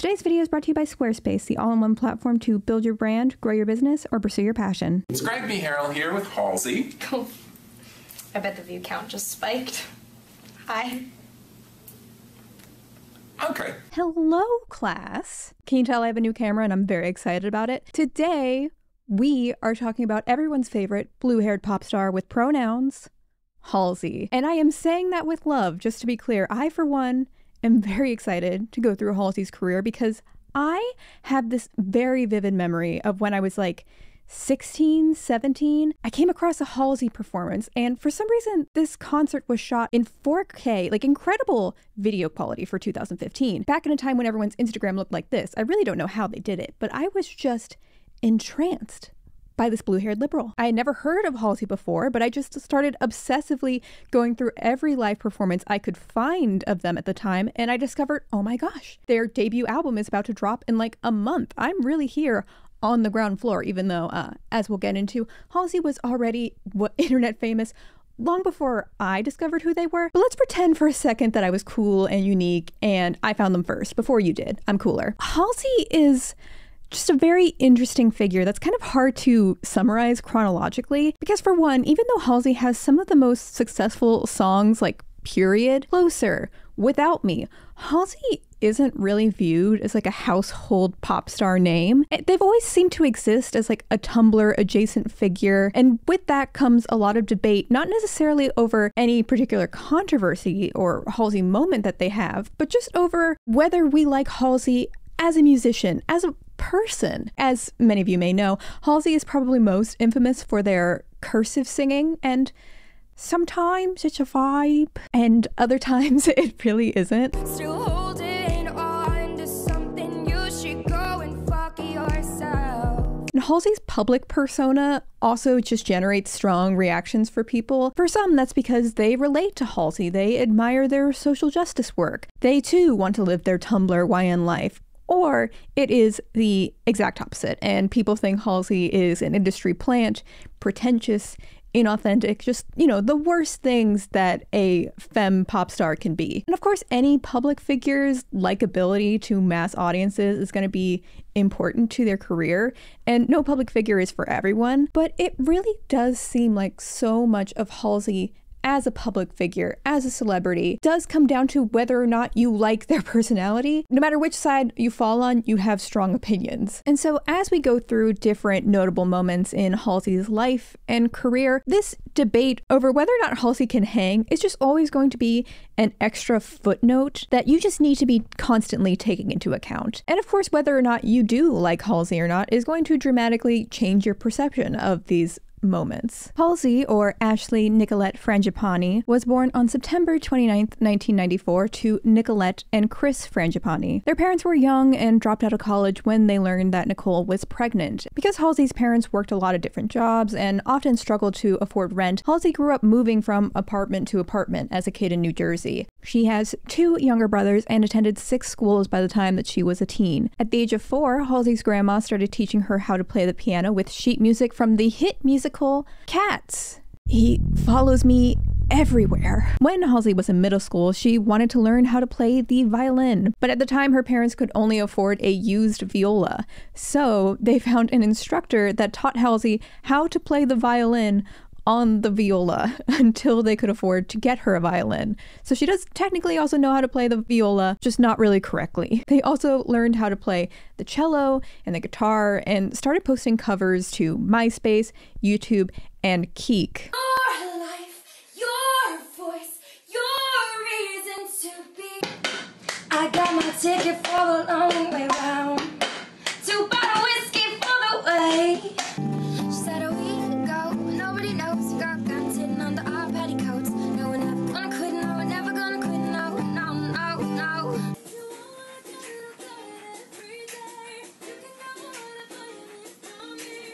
Today's video is brought to you by Squarespace, the all-in-one platform to build your brand, grow your business, or pursue your passion. It's Greg B. Harrell here with Halsey. Cool. I bet the view count just spiked. Hi. Okay. Hello, class. Can you tell I have a new camera and I'm very excited about it? Today, we are talking about everyone's favorite blue-haired pop star with pronouns, Halsey. And I am saying that with love, just to be clear. I, for one, I'm very excited to go through Halsey's career because I have this very vivid memory of when I was like 16, 17. I came across a Halsey performance, and for some reason, this concert was shot in 4K, like incredible video quality for 2015. Back in a time when everyone's Instagram looked like this. I really don't know how they did it, but I was just entranced by this blue-haired liberal. I had never heard of Halsey before, but I just started obsessively going through every live performance I could find of them at the time, and I discovered, oh my gosh, their debut album is about to drop in like a month. I'm really here on the ground floor, even though, as we'll get into, Halsey was already internet famous long before I discovered who they were. But let's pretend for a second that I was cool and unique, and I found them first, before you did. I'm cooler. Halsey is just a very interesting figure that's kind of hard to summarize chronologically, because for one, even though Halsey has some of the most successful songs like Period, Closer, Without Me, Halsey isn't really viewed as like a household pop star name. They've always seemed to exist as like a Tumblr adjacent figure, and with that comes a lot of debate, not necessarily over any particular controversy or Halsey moment that they have, but just over whether we like Halsey as a musician, as a person. As many of you may know, Halsey is probably most infamous for their cursive singing, and sometimes it's a vibe, and other times it really isn't. Still holding on to something, you should go and fuck yourself. And Halsey's public persona also just generates strong reactions for people. For some, that's because they relate to Halsey, they admire their social justice work, they too want to live their Tumblr YN life. Or it is the exact opposite, and people think Halsey is an industry plant, pretentious, inauthentic, just, you know, the worst things that a femme pop star can be. And of course, any public figure's likability to mass audiences is going to be important to their career, and no public figure is for everyone, but it really does seem like so much of Halsey as a public figure, as a celebrity, does come down to whether or not you like their personality. No matter which side you fall on, you have strong opinions. And so as we go through different notable moments in Halsey's life and career, this debate over whether or not Halsey can hang is just always going to be an extra footnote that you just need to be constantly taking into account. And of course, whether or not you do like Halsey or not is going to dramatically change your perception of these moments. Halsey, or Ashley Nicolette Frangipane, was born on September 29, 1994 to Nicolette and Chris Frangipane. Their parents were young and dropped out of college when they learned that Nicole was pregnant. Because Halsey's parents worked a lot of different jobs and often struggled to afford rent, Halsey grew up moving from apartment to apartment as a kid in New Jersey. She has two younger brothers and attended 6 schools by the time that she was a teen. At the age of 4, Halsey's grandma started teaching her how to play the piano with sheet music from the hit music Cats. He follows me everywhere. When Halsey was in middle school, she wanted to learn how to play the violin, but at the time her parents could only afford a used viola, so they found an instructor that taught Halsey how to play the violin on the viola until they could afford to get her a violin. So she does technically also know how to play the viola, just not really correctly. They also learned how to play the cello and the guitar and started posting covers to MySpace, YouTube, and Keek. Your life, your voice, your reason to be. I got my ticket for the long way round. 2 bottle whiskey for the way.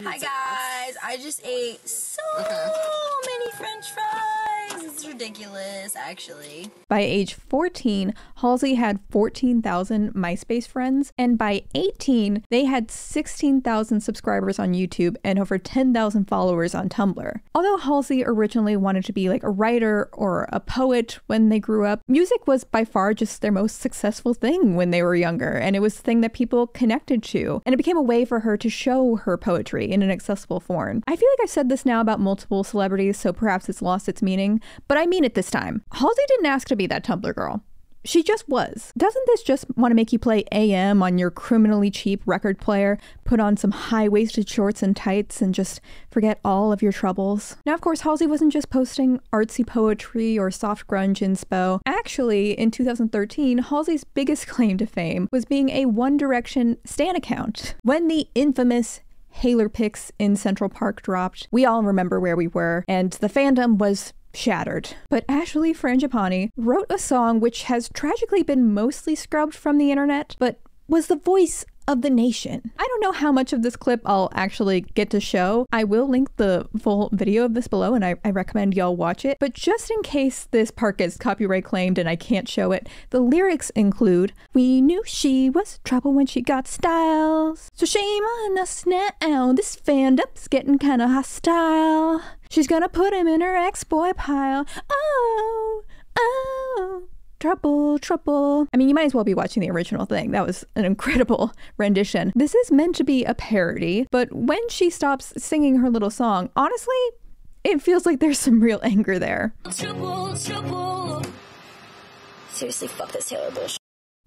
Hi guys, I just ate so many French fries. It's ridiculous, actually. By age 14, Halsey had 14,000 MySpace friends, and by 18, they had 16,000 subscribers on YouTube and over 10,000 followers on Tumblr. Although Halsey originally wanted to be like a writer or a poet when they grew up, music was by far just their most successful thing when they were younger, and it was the thing that people connected to, and it became a way for her to show her poetry in an accessible form. I feel like I've said this now about multiple celebrities, so perhaps it's lost its meaning, but I mean it this time. Halsey didn't ask to be that Tumblr girl. She just was. Doesn't this just want to make you play AM on your criminally cheap record player, put on some high-waisted shorts and tights, and just forget all of your troubles? Now, of course, Halsey wasn't just posting artsy poetry or soft grunge inspo. Actually, in 2013, Halsey's biggest claim to fame was being a One Direction stan account. When the infamous Hailer pics in Central Park dropped, we all remember where we were, and the fandom was shattered. But Ashley Frangipane wrote a song which has tragically been mostly scrubbed from the internet, but was the voice of the nation. I don't know how much of this clip I'll actually get to show. I will link the full video of this below, and I recommend y'all watch it. But just in case this part gets copyright claimed and I can't show it, the lyrics include, "We knew she was trouble when she got styles. So shame on us now, this fandom's getting kinda hostile. She's gonna put him in her ex-boy pile. Oh, oh. Trouble, trouble." I mean, you might as well be watching the original thing. That was an incredible rendition. This is meant to be a parody, but when she stops singing her little song, honestly, it feels like there's some real anger there. Trouble, trouble. Seriously, fuck this Taylor bullshit.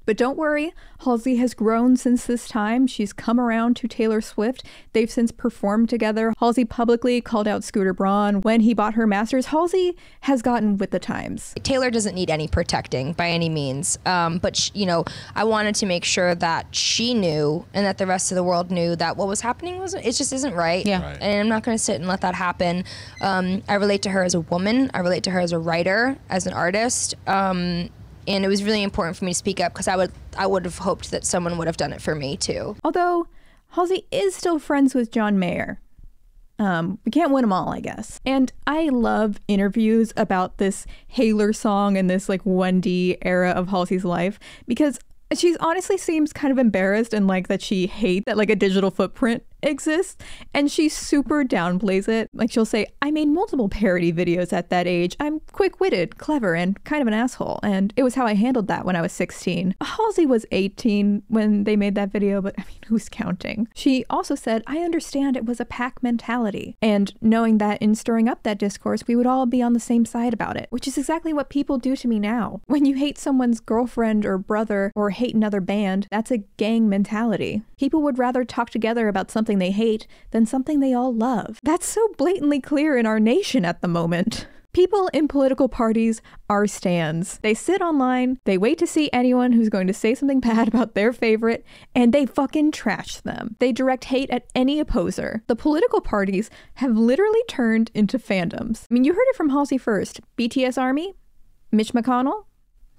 But don't worry, Halsey has grown since this time. She's come around to Taylor Swift. They've since performed together. Halsey publicly called out Scooter Braun when he bought her masters. Halsey has gotten with the times. Taylor doesn't need any protecting by any means. But, you know, I wanted to make sure that she knew and that the rest of the world knew that what was happening wasn't, it just isn't right. Yeah. Right. And I'm not going to sit and let that happen. I relate to her as a woman. I relate to her as a writer, as an artist. And it was really important for me to speak up because I would have hoped that someone would have done it for me too. Although Halsey is still friends with John Mayer. We can't win them all, I guess. And I love interviews about this Hailer song and this like 1D era of Halsey's life, because she honestly seems kind of embarrassed and like that she hates that like a digital footprint exists, and she super downplays it. Like she'll say, "I made multiple parody videos at that age. I'm quick-witted, clever, and kind of an asshole. And it was how I handled that when I was 16. Halsey was 18 when they made that video, but I mean, who's counting? She also said, "I understand it was a pack mentality." And knowing that in stirring up that discourse, we would all be on the same side about it, which is exactly what people do to me now. When you hate someone's girlfriend or brother or hate another band, that's a gang mentality. People would rather talk together about something they hate than something they all love. That's so blatantly clear in our nation at the moment. People in political parties are stans. They sit online, they wait to see anyone who's going to say something bad about their favorite, and they fucking trash them. They direct hate at any opposer. The political parties have literally turned into fandoms. I mean, you heard it from Halsey first. BTS Army, Mitch McConnell,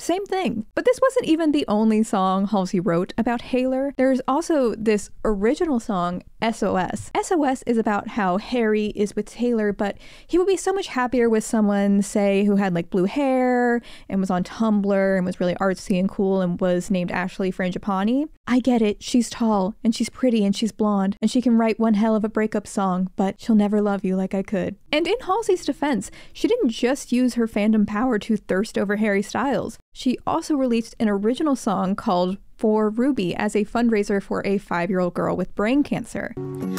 same thing. But this wasn't even the only song Halsey wrote about Hailer. There's also this original song, SOS. SOS is about how Harry is with Taylor, but he would be so much happier with someone, say, who had like blue hair and was on Tumblr and was really artsy and cool and was named Ashley Frangipane. I get it. She's tall and she's pretty and she's blonde and she can write one hell of a breakup song, but she'll never love you like I could. And in Halsey's defense, she didn't just use her fandom power to thirst over Harry Styles. She also released an original song called For Ruby as a fundraiser for a 5-year-old girl with brain cancer.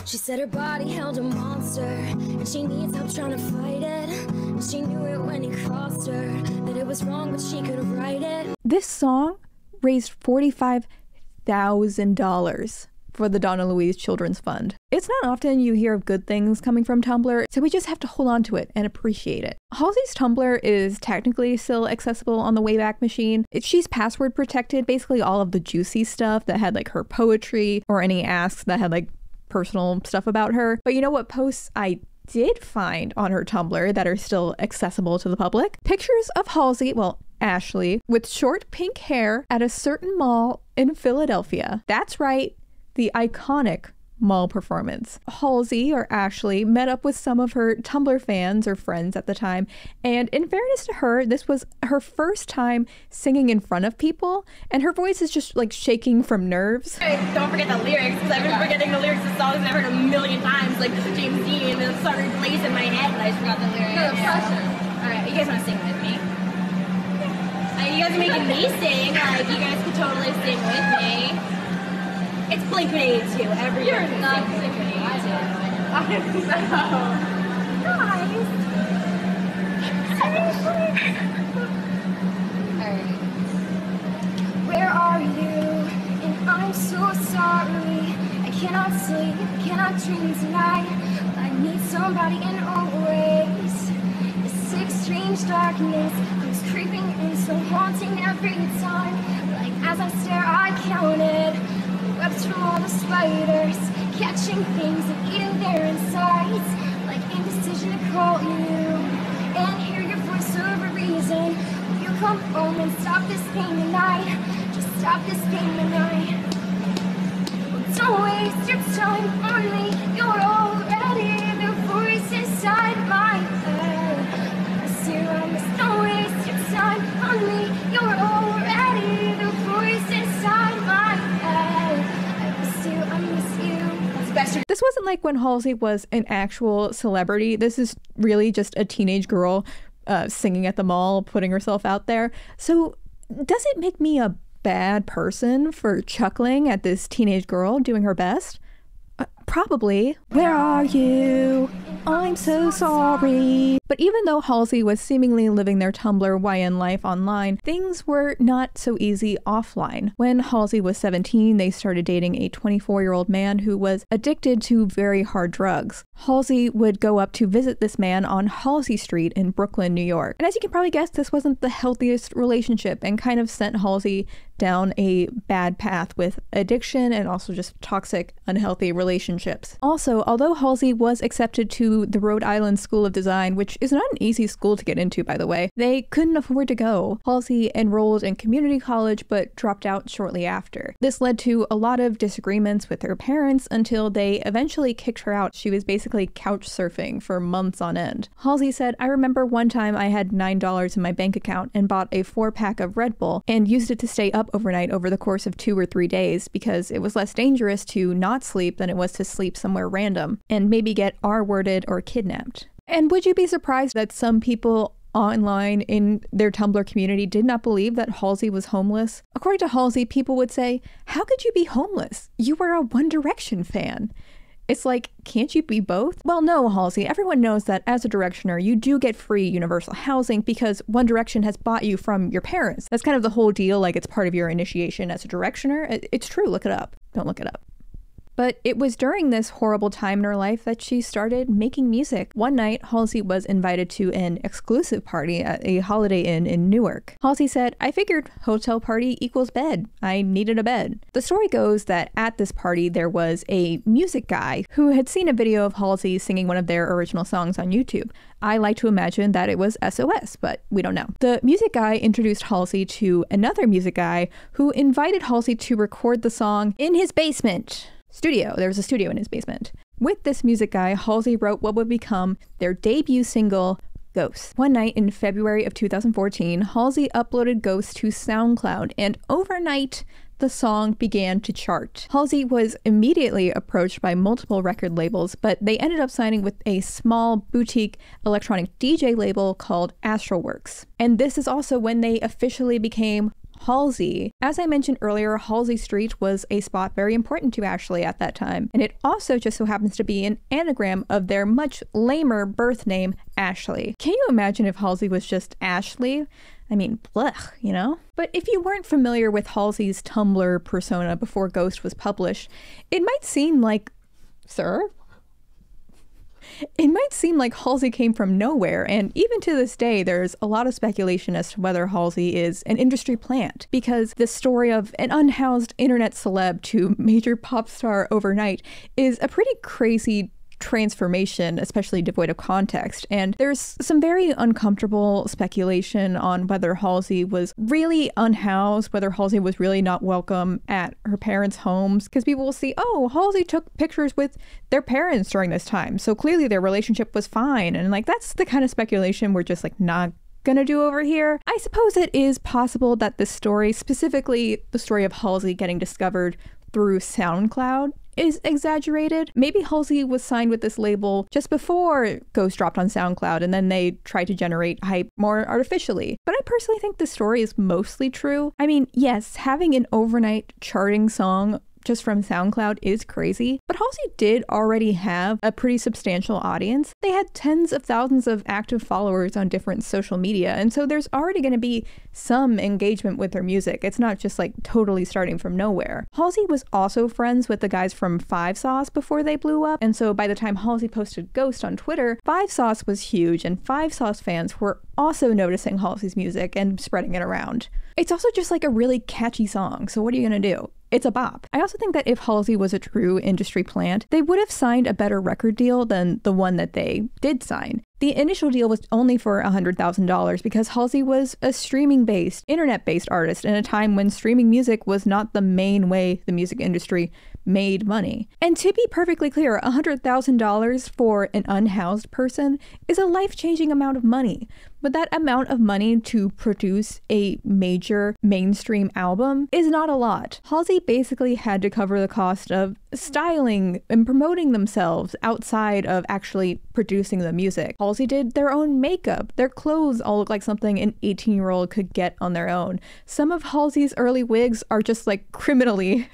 She said her body held a monster and she needs help trying to fight it. And she knew it when it crossed her that it was wrong, but she could write it. This song raised $45,000 for the Donna Louise Children's Fund. It's not often you hear of good things coming from Tumblr, so we just have to hold on to it and appreciate it. Halsey's Tumblr is technically still accessible on the Wayback Machine. She's password protected basically all of the juicy stuff that had like her poetry or any asks that had like personal stuff about her. But you know what posts I did find on her Tumblr that are still accessible to the public? Pictures of Halsey, well, Ashley, with short pink hair at a certain mall in Philadelphia. That's right. The iconic mall performance. Halsey, or Ashley, met up with some of her Tumblr fans or friends at the time, and in fairness to her, this was her first time singing in front of people, and her voice is just like shaking from nerves. Don't forget the lyrics, because I've been forgetting the lyrics of songs I've heard a million times, like James Dean, and it's starting place in my head, but I just forgot the lyrics. No, yeah. All right, you guys want to sing with me? You guys are making me sing, like you guys could totally sing with me. It's Blink-182, everyone. You're not Blink-182. I'm so... Guys! Seriously? Alright. Where are you? And I'm so sorry. I cannot sleep, cannot dream tonight. I need somebody in always. The sick, strange darkness comes creeping in, so haunting every time. Like, as I stare, I counted. Webs from all the spiders, catching things and eating their insides. Like indecision to call you and hear your voice over reason. Will you come home and stop this pain tonight? Just stop this pain tonight. Don't waste your time on me. You're already the voice inside my head. I see you, I miss. Don't waste your time on me. You're already the voice inside my head. This wasn't like when Halsey was an actual celebrity. This is really just a teenage girl singing at the mall, putting herself out there. So does it make me a bad person for chuckling at this teenage girl doing her best? Probably. Where are you? I'm so sorry. But even though Halsey was seemingly living their Tumblr YN life online, things were not so easy offline. When Halsey was 17, they started dating a 24-year-old man who was addicted to very hard drugs. Halsey would go up to visit this man on Halsey Street in Brooklyn, New York. And as you can probably guess, this wasn't the healthiest relationship and kind of sent Halsey down a bad path with addiction and also just toxic, unhealthy relationships. Also, although Halsey was accepted to the Rhode Island School of Design, which is not an easy school to get into, by the way, they couldn't afford to go. Halsey enrolled in community college but dropped out shortly after. This led to a lot of disagreements with her parents until they eventually kicked her out. She was basically couch surfing for months on end. Halsey said, "I remember one time I had $9 in my bank account and bought a 4-pack of Red Bull and used it to stay up overnight over the course of 2 or 3 days because it was less dangerous to not sleep than it was to sleep somewhere random and maybe get R-worded or kidnapped." And would you be surprised that some people online in their Tumblr community did not believe that Halsey was homeless? According to Halsey, people would say, "How could you be homeless? You were a One Direction fan." It's like, can't you be both? Well, no, Halsey, everyone knows that as a Directioner, you do get free universal housing because One Direction has bought you from your parents. That's kind of the whole deal, like it's part of your initiation as a Directioner. It's true, look it up. Don't look it up. But it was during this horrible time in her life that she started making music. One night, Halsey was invited to an exclusive party at a Holiday Inn in Newark. Halsey said, "I figured hotel party equals bed. I needed a bed." The story goes that at this party, there was a music guy who had seen a video of Halsey singing one of their original songs on YouTube. I like to imagine that it was SOS, but we don't know. The music guy introduced Halsey to another music guy who invited Halsey to record the song in his basement. Studio. There was a studio in his basement. With this music guy, Halsey wrote what would become their debut single, Ghost. One night in February of 2014, Halsey uploaded Ghost to SoundCloud, and overnight, the song began to chart. Halsey was immediately approached by multiple record labels, but they ended up signing with a small boutique electronic DJ label called Astral Works. And this is also when they officially became Halsey. As I mentioned earlier, Halsey Street was a spot very important to Ashley at that time, and it also just so happens to be an anagram of their much lamer birth name, Ashley. Can you imagine if Halsey was just Ashley? I mean, blech, you know? But if you weren't familiar with Halsey's Tumblr persona before Ghost was published, it might seem like, sir? It might seem like Halsey came from nowhere, and even to this day, there's a lot of speculation as to whether Halsey is an industry plant, because the story of an unhoused internet celeb to major pop star overnight is a pretty crazy transformation, especially devoid of context. And there's some very uncomfortable speculation on whether Halsey was really unhoused, whether Halsey was really not welcome at her parents' homes, because people will see, oh, Halsey took pictures with their parents during this time, so clearly their relationship was fine. And like, that's the kind of speculation we're just like not gonna do over here. I suppose it is possible that this story, specifically the story of Halsey getting discovered through SoundCloud, is exaggerated. Maybe Halsey was signed with this label just before Ghost dropped on SoundCloud, and then they tried to generate hype more artificially. But I personally think the story is mostly true. I mean, yes, having an overnight charting song just from SoundCloud is crazy, but Halsey did already have a pretty substantial audience. They had tens of thousands of active followers on different social media, and so there's already going to be some engagement with her music. It's not just like totally starting from nowhere. Halsey was also friends with the guys from 5 Sauce before they blew up, and so by the time Halsey posted Ghost on Twitter, 5 Sauce was huge, and 5 Sauce fans were also noticing Halsey's music and spreading it around. It's also just like a really catchy song, so what are you going to do? It's a bop. I also think that if Halsey was a true industry plant, they would have signed a better record deal than the one that they did sign. The initial deal was only for $100,000 because Halsey was a streaming-based, internet-based artist in a time when streaming music was not the main way the music industry made money. And to be perfectly clear, $100,000 for an unhoused person is a life-changing amount of money. But that amount of money to produce a major mainstream album is not a lot. Halsey basically had to cover the cost of styling and promoting themselves outside of actually producing the music. Halsey did their own makeup. Their clothes all look like something an 18-year-old could get on their own. Some of Halsey's early wigs are just like criminally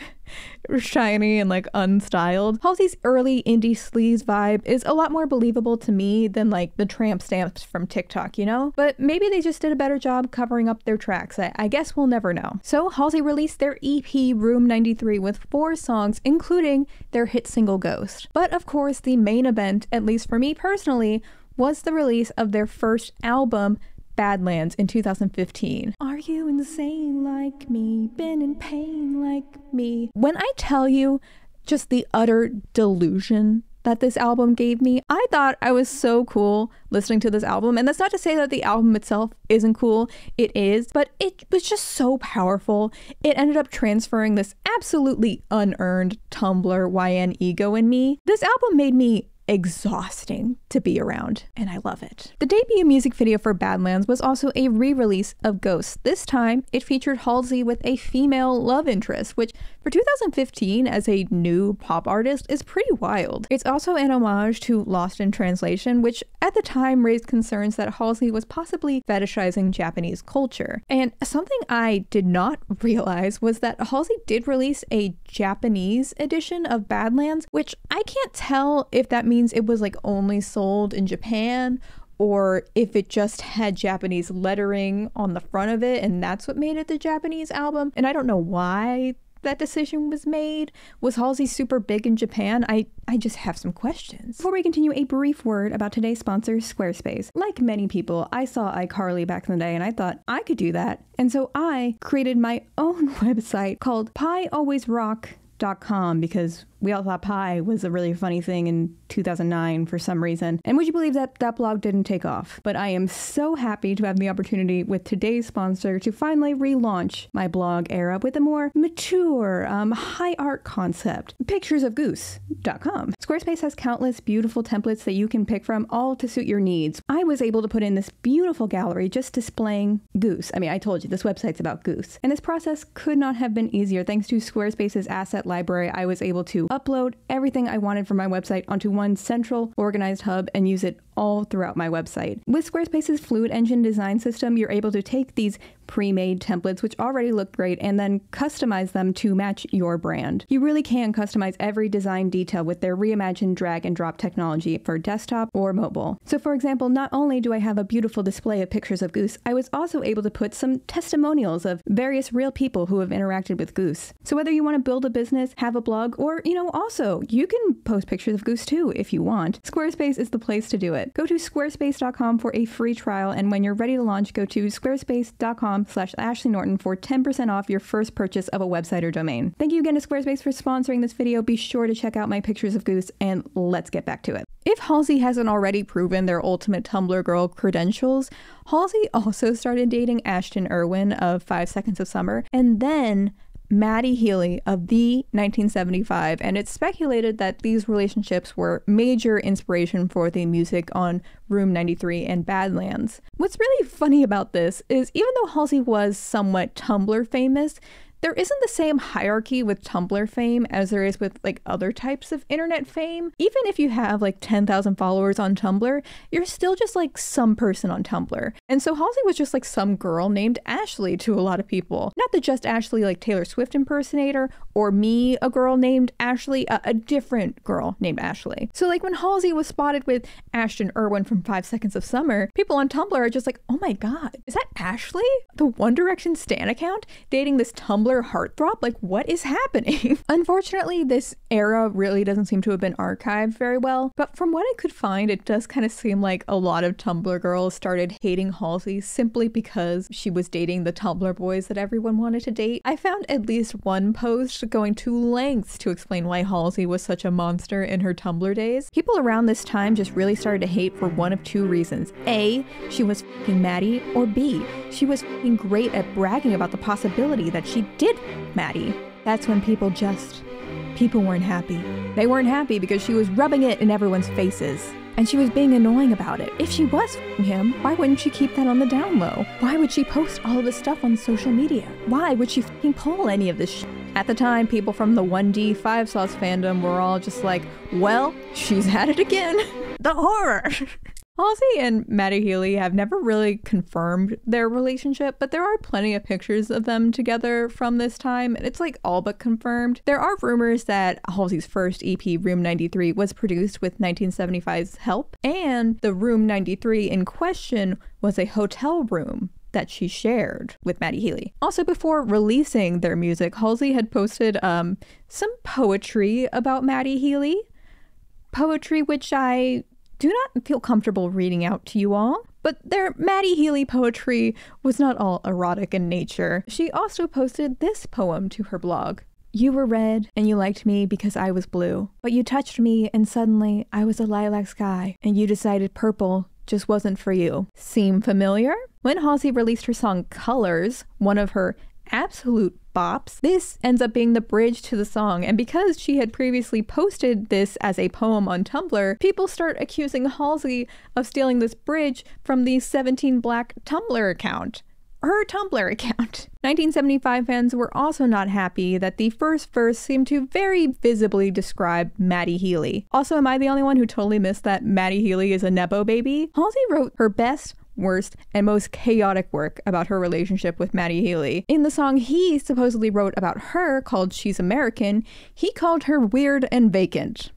shiny and like unstyled. Halsey's early indie sleaze vibe is a lot more believable to me than like the tramp stamps from TikTok, you know? But maybe they just did a better job covering up their tracks. I guess we'll never know. So Halsey released their EP Room 93 with 4 songs, including their hit single Ghost. But of course, the main event, at least for me personally, was the release of their first album, Badlands, in 2015. Are you insane like me? Been in pain like me? When I tell you just the utter delusion that this album gave me, I thought I was so cool listening to this album. And that's not to say that the album itself isn't cool, it is, but it was just so powerful. It ended up transferring this absolutely unearned Tumblr YN ego in me. This album made me exhausting to be around, and I love it. The debut music video for Badlands was also a re-release of Ghost. This time, it featured Halsey with a female love interest, which for 2015 as a new pop artist is pretty wild. It's also an homage to Lost in Translation, which at the time raised concerns that Halsey was possibly fetishizing Japanese culture. And something I did not realize was that Halsey did release a Japanese edition of Badlands, which I can't tell if that means it was like only sold in Japan, or if it just had Japanese lettering on the front of it and that's what made it the Japanese album. And I don't know why that decision was made. Was Halsey super big in Japan? I just have some questions. Before we continue, a brief word about today's sponsor, Squarespace. Like many people, I saw iCarly back in the day and I thought I could do that. And so I created my own website called piealwaysrock.com because we all thought pie was a really funny thing in 2009 for some reason. And would you believe that that blog didn't take off? But I am so happy to have the opportunity with today's sponsor to finally relaunch my blog era with a more mature, high art concept, picturesofgoose.com. Squarespace has countless beautiful templates that you can pick from, all to suit your needs. I was able to put in this beautiful gallery just displaying Goose. I mean, I told you, this website's about Goose. And this process could not have been easier. Thanks to Squarespace's asset library, I was able to upload everything I wanted from my website onto one central organized hub and use it all throughout my website. With Squarespace's Fluid Engine design system, you're able to take these pre-made templates, which already look great, and then customize them to match your brand. You really can customize every design detail with their reimagined drag and drop technology for desktop or mobile. So for example, not only do I have a beautiful display of pictures of Goose, I was also able to put some testimonials of various real people who have interacted with Goose. So whether you want to build a business, have a blog, or, you know, also, you can post pictures of Goose too if you want. Squarespace is the place to do it. Go to squarespace.com for a free trial, and when you're ready to launch, go to squarespace.com patreon.com/AshleyNorton for 10% off your first purchase of a website or domain. Thank you again to Squarespace for sponsoring this video. Be sure to check out my pictures of Goose, and let's get back to it. If Halsey hasn't already proven their ultimate Tumblr girl credentials, Halsey also started dating Ashton Irwin of 5 Seconds of Summer, and then Matty Healy of The 1975, and it's speculated that these relationships were major inspiration for the music on Room 93 and Badlands. What's really funny about this is even though Halsey was somewhat Tumblr famous, there isn't the same hierarchy with Tumblr fame as there is with like other types of internet fame. Even if you have like 10,000 followers on Tumblr, you're still just like some person on Tumblr. And so Halsey was just like some girl named Ashley to a lot of people. Not the just Ashley like Taylor Swift impersonator, or me, a girl named Ashley, a different girl named Ashley. So like when Halsey was spotted with Ashton Irwin from 5 Seconds of Summer, people on Tumblr are just like, oh my god, is that Ashley? The One Direction stan account dating this Tumblr heartthrob? Like, what is happening? Unfortunately, this era really doesn't seem to have been archived very well, but from what I could find, it does kind of seem like a lot of Tumblr girls started hating Halsey simply because she was dating the Tumblr boys that everyone wanted to date. I found at least one post going to lengths to explain why Halsey was such a monster in her Tumblr days. People around this time just really started to hate for one of two reasons. A, she was f***ing Maddie, or B, she was f***ing great at bragging about the possibility that she did Maddie. That's when people weren't happy. They weren't happy because she was rubbing it in everyone's faces. And she was being annoying about it. If she was f***ing him, why wouldn't she keep that on the down low? Why would she post all of this stuff on social media? Why would she f***ing pull any of this shit? At the time, people from the 1D 5 Sauce fandom were all just like, well, she's at it again. The horror. Halsey and Matty Healy have never really confirmed their relationship, but there are plenty of pictures of them together from this time, and it's like all but confirmed. There are rumors that Halsey's first EP, Room 93, was produced with 1975's help, and the Room 93 in question was a hotel room that she shared with Matty Healy. Also, before releasing their music, Halsey had posted some poetry about Matty Healy, poetry which I do not feel comfortable reading out to you all, but their Matty Healy poetry was not all erotic in nature. She also posted this poem to her blog. You were red, and you liked me because I was blue. But you touched me, and suddenly I was a lilac sky, and you decided purple just wasn't for you. Seem familiar? When Halsey released her song Colors, one of her absolute bops, this ends up being the bridge to the song, and because she had previously posted this as a poem on Tumblr, people start accusing Halsey of stealing this bridge from the 17 Black Tumblr account. Her Tumblr account. 1975 fans were also not happy that the first verse seemed to very visibly describe Matty Healy. Also, am I the only one who totally missed that Matty Healy is a Nepo baby? Halsey wrote her best, worst, and most chaotic work about her relationship with Matty Healy. In the song he supposedly wrote about her called She's American, he called her weird and vacant.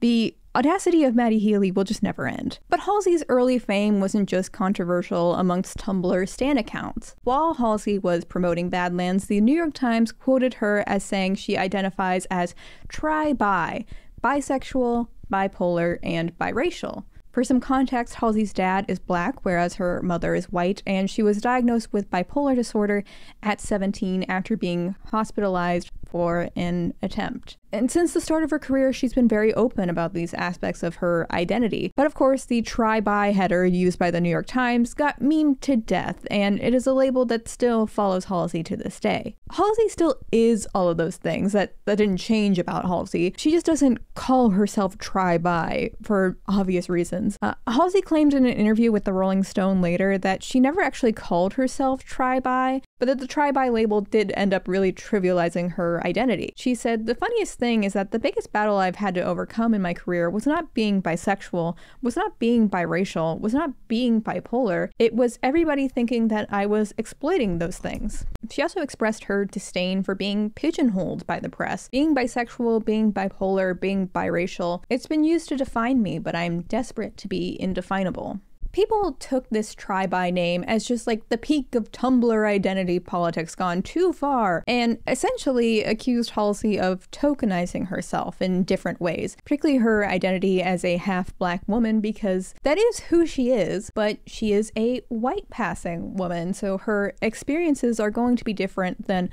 The audacity of Matty Healy will just never end. But Halsey's early fame wasn't just controversial amongst Tumblr stan accounts. While Halsey was promoting Badlands, the New York Times quoted her as saying she identifies as tri-bi, bisexual, bipolar, and biracial. For some context, Halsey's dad is Black, whereas her mother is white, and she was diagnosed with bipolar disorder at 17 after being hospitalized for an attempt. And since the start of her career, she's been very open about these aspects of her identity. But of course, the tri-bi header used by the New York Times got memed to death, and it is a label that still follows Halsey to this day. Halsey still is all of those things that didn't change about Halsey. She just doesn't call herself tri-bi for obvious reasons. Halsey claimed in an interview with the Rolling Stone later that she never actually called herself tri-bi, but that the tri-bi label did end up really trivializing her identity. She said, the funniest thing is that the biggest battle I've had to overcome in my career was not being bisexual, was not being biracial, was not being bipolar. It was everybody thinking that I was exploiting those things. She also expressed her disdain for being pigeonholed by the press. Being bisexual, being bipolar, being biracial. It's been used to define me, but I'm desperate to be indefinable. people took this try-by name as just like the peak of Tumblr identity politics gone too far, and essentially accused Halsey of tokenizing herself in different ways, particularly her identity as a half-black woman, because that is who she is, but she is a white-passing woman, so her experiences are going to be different than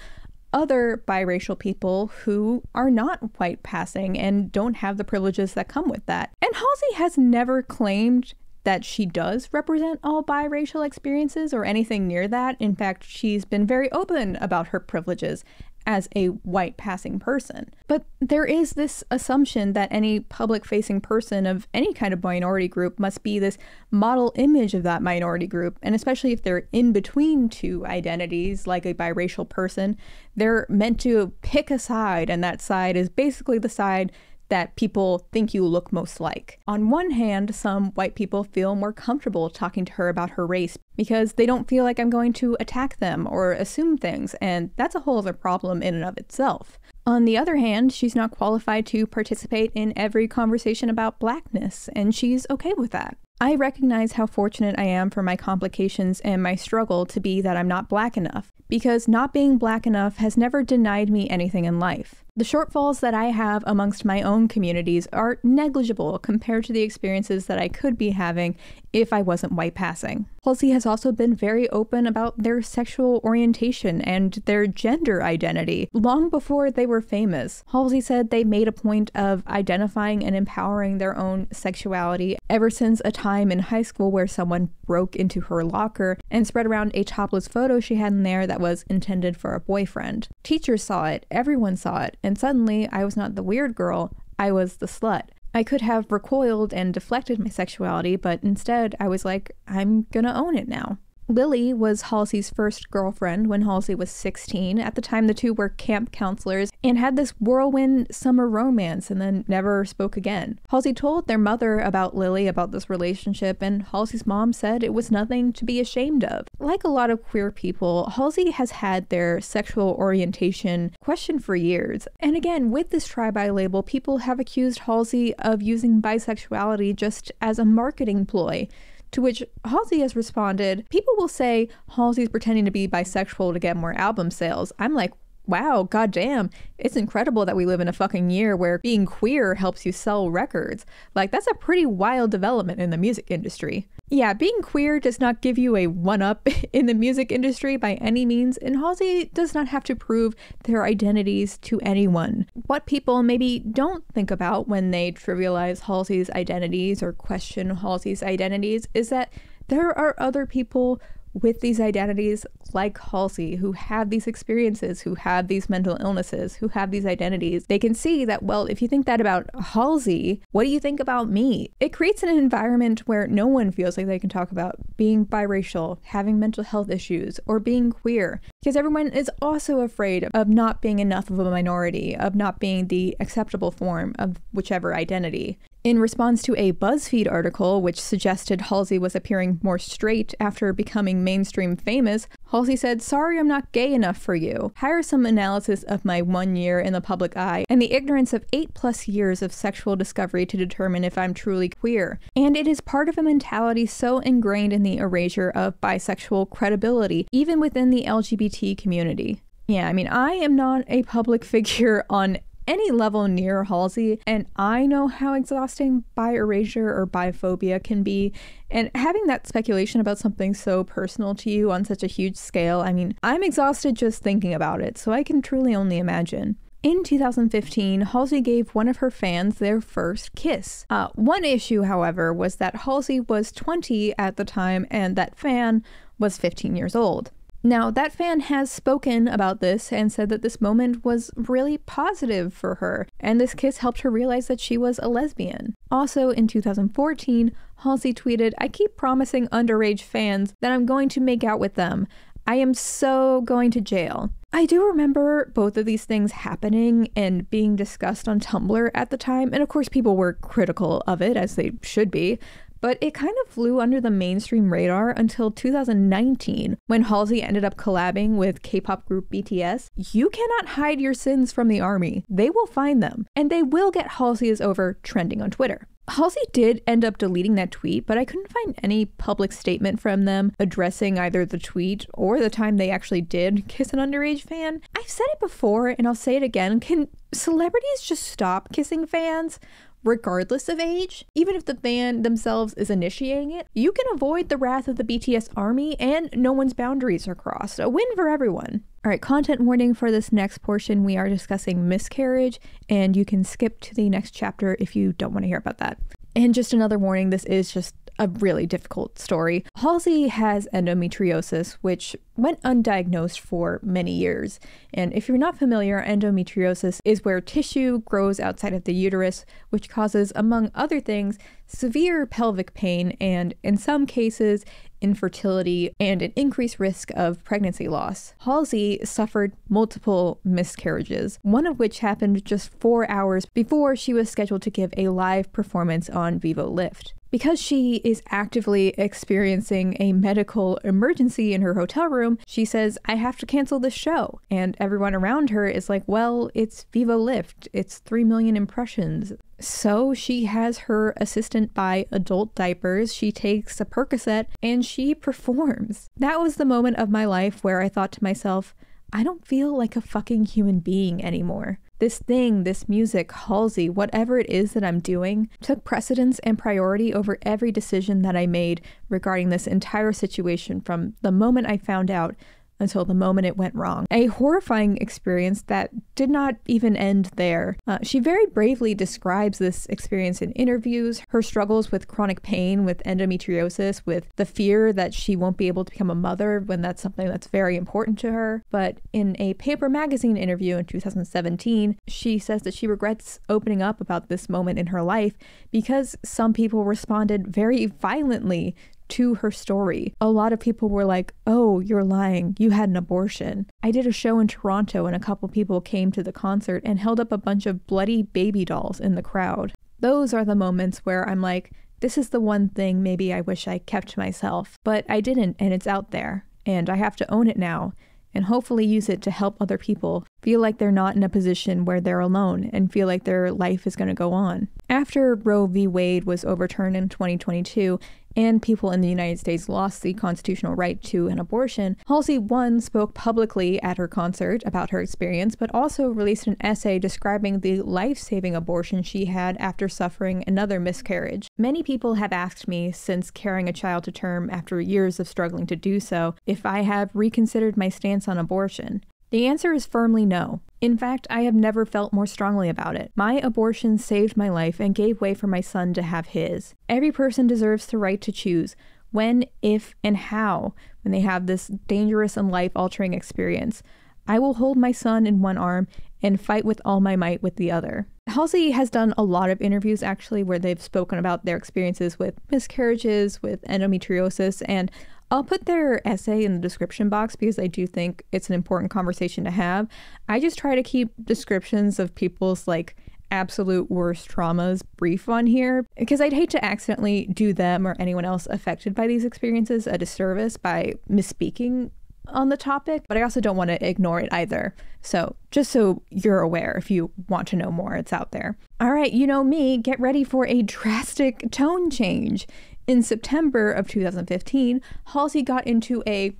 other biracial people who are not white passing and don't have the privileges that come with that. And Halsey has never claimed that she does represent all biracial experiences or anything near that. In fact, she's been very open about her privileges as a white passing person. But there is this assumption that any public facing person of any kind of minority group must be this model image of that minority group. And especially if they're in between two identities, like a biracial person, they're meant to pick a side, and that side is basically the side that people think you look most like. On one hand, some white people feel more comfortable talking to her about her race because they don't feel like I'm going to attack them or assume things, and that's a whole other problem in and of itself. On the other hand, she's not qualified to participate in every conversation about blackness, and she's okay with that. I recognize how fortunate I am for my complications and my struggle to be that I'm not black enough, because not being black enough has never denied me anything in life. The shortfalls that I have amongst my own communities are negligible compared to the experiences that I could be having if I wasn't white passing. Halsey has also been very open about their sexual orientation and their gender identity long before they were famous. Halsey said they made a point of identifying and empowering their own sexuality ever since a time in high school where someone broke into her locker and spread around a topless photo she had in there that was intended for a boyfriend. Teachers saw it, everyone saw it, and suddenly I was not the weird girl, I was the slut. I could have recoiled and deflected my sexuality, but instead I was like, I'm gonna own it now. Lily was Halsey's first girlfriend when Halsey was 16. At the time, the two were camp counselors and had this whirlwind summer romance and then never spoke again. Halsey told their mother about Lily, about this relationship, and Halsey's mom said it was nothing to be ashamed of. Like a lot of queer people, Halsey has had their sexual orientation questioned for years. And again, with this tri-bi label, people have accused Halsey of using bisexuality just as a marketing ploy. To which Halsey has responded, people will say Halsey's pretending to be bisexual to get more album sales. I'm like, wow, goddamn, it's incredible that we live in a fucking year where being queer helps you sell records. Like, that's a pretty wild development in the music industry. Yeah, being queer does not give you a one-up in the music industry by any means, and Halsey does not have to prove their identities to anyone. What people maybe don't think about when they trivialize Halsey's identities or question Halsey's identities is that there are other people with these identities like Halsey, who have these experiences, who have these mental illnesses, who have these identities. They can see that, well, if you think that about Halsey, what do you think about me? It creates an environment where no one feels like they can talk about being biracial, having mental health issues, or being queer, because everyone is also afraid of not being enough of a minority, of not being the acceptable form of whichever identity. In response to a BuzzFeed article which suggested Halsey was appearing more straight after becoming mainstream famous, Halsey said, sorry I'm not gay enough for you. Tiresome analysis of my 1 year in the public eye and the ignorance of 8+ years of sexual discovery to determine if I'm truly queer. And it is part of a mentality so ingrained in the erasure of bisexual credibility, even within the LGBT community. Yeah, I mean, I am not a public figure on any level near Halsey, and I know how exhausting bi-erasure or biphobia can be, and having that speculation about something so personal to you on such a huge scale, I mean, I'm exhausted just thinking about it, so I can truly only imagine. In 2015, Halsey gave one of her fans their first kiss. One issue, however, was that Halsey was 20 at the time and that fan was 15 years old. Now, that fan has spoken about this and said that this moment was really positive for her, and this kiss helped her realize that she was a lesbian. Also, in 2014, Halsey tweeted, I keep promising underage fans that I'm going to make out with them. I am so going to jail. I do remember both of these things happening and being discussed on Tumblr at the time, and of course people were critical of it, as they should be. But it kind of flew under the mainstream radar until 2019, when Halsey ended up collabing with K-pop group BTS. You cannot hide your sins from the army. They will find them, and they will get Halsey Is Over trending on Twitter. Halsey did end up deleting that tweet, but I couldn't find any public statement from them addressing either the tweet or the time they actually did kiss an underage fan. I've said it before and I'll say it again. Can celebrities just stop kissing fans regardless of age? Even if the fan themselves is initiating it, you can avoid the wrath of the BTS army and no one's boundaries are crossed. A win for everyone. All right, content warning for this next portion. We are discussing miscarriage, and you can skip to the next chapter if you don't want to hear about that. And just another warning, this is just a really difficult story. Halsey has endometriosis, which went undiagnosed for many years. And if you're not familiar, endometriosis is where tissue grows outside of the uterus, which causes, among other things, severe pelvic pain and, in some cases, infertility and an increased risk of pregnancy loss. Halsey suffered multiple miscarriages, one of which happened just 4 hours before she was scheduled to give a live performance on Vivo Lyft. Because she is actively experiencing a medical emergency in her hotel room, she says, "I have to cancel this show." And everyone around her is like, "Well, it's Vivo Lyft. It's 3 million impressions." So she has her assistant buy adult diapers, she takes a Percocet, and she performs. That was the moment of my life where I thought to myself, I don't feel like a fucking human being anymore. This thing, this music, Halsey, whatever it is that I'm doing, took precedence and priority over every decision that I made regarding this entire situation from the moment I found out until the moment it went wrong. A horrifying experience that did not even end there. She very bravely describes this experience in interviews, her struggles with chronic pain, with endometriosis, with the fear that she won't be able to become a mother when that's something that's very important to her. But in a Paper magazine interview in 2017, she says that she regrets opening up about this moment in her life because some people responded very violently to her story. A lot of people were like, "Oh, you're lying. You had an abortion." I did a show in Toronto and a couple people came to the concert and held up a bunch of bloody baby dolls in the crowd. Those are the moments where I'm like, this is the one thing maybe I wish I kept to myself, but I didn't, and it's out there and I have to own it now and hopefully use it to help other people feel like they're not in a position where they're alone and feel like their life is going to go on. After Roe v. Wade was overturned in 2022, and people in the United States lost the constitutional right to an abortion, Halsey, one, spoke publicly at her concert about her experience, but also released an essay describing the life-saving abortion she had after suffering another miscarriage. Many people have asked me, since carrying a child to term after years of struggling to do so, if I have reconsidered my stance on abortion. The answer is firmly no. In fact, I have never felt more strongly about it. My abortion saved my life and gave way for my son to have his. Every person deserves the right to choose when, if, and how when they have this dangerous and life-altering experience. I will hold my son in one arm and fight with all my might with the other. Halsey has done a lot of interviews, actually, where they've spoken about their experiences with miscarriages, with endometriosis, and I'll put their essay in the description box because I do think it's an important conversation to have. I just try to keep descriptions of people's like absolute worst traumas brief on here because I'd hate to accidentally do them or anyone else affected by these experiences a disservice by misspeaking on the topic, but I also don't want to ignore it either. So just so you're aware, if you want to know more, it's out there. All right, you know me, get ready for a drastic tone change. In September of 2015, Halsey got into a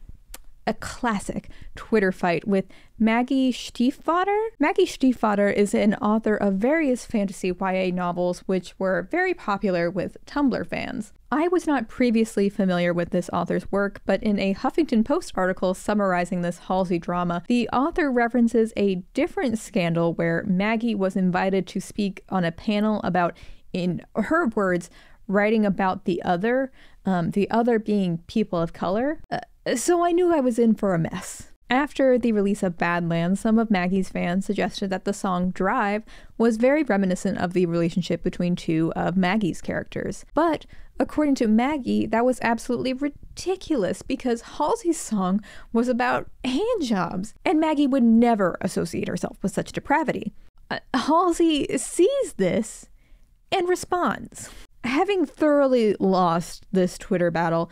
classic Twitter fight with Maggie Stiefvater. Maggie Stiefvater is an author of various fantasy YA novels which were very popular with Tumblr fans. I was not previously familiar with this author's work, but in a Huffington Post article summarizing this Halsey drama, the author references a different scandal where Maggie was invited to speak on a panel about, in her words, writing about the other being people of color. So I knew I was in for a mess. After the release of Badlands, some of Maggie's fans suggested that the song Drive was very reminiscent of the relationship between two of Maggie's characters. But according to Maggie, that was absolutely ridiculous because Halsey's song was about handjobs, and Maggie would never associate herself with such depravity. Halsey sees this and responds. Having thoroughly lost this Twitter battle,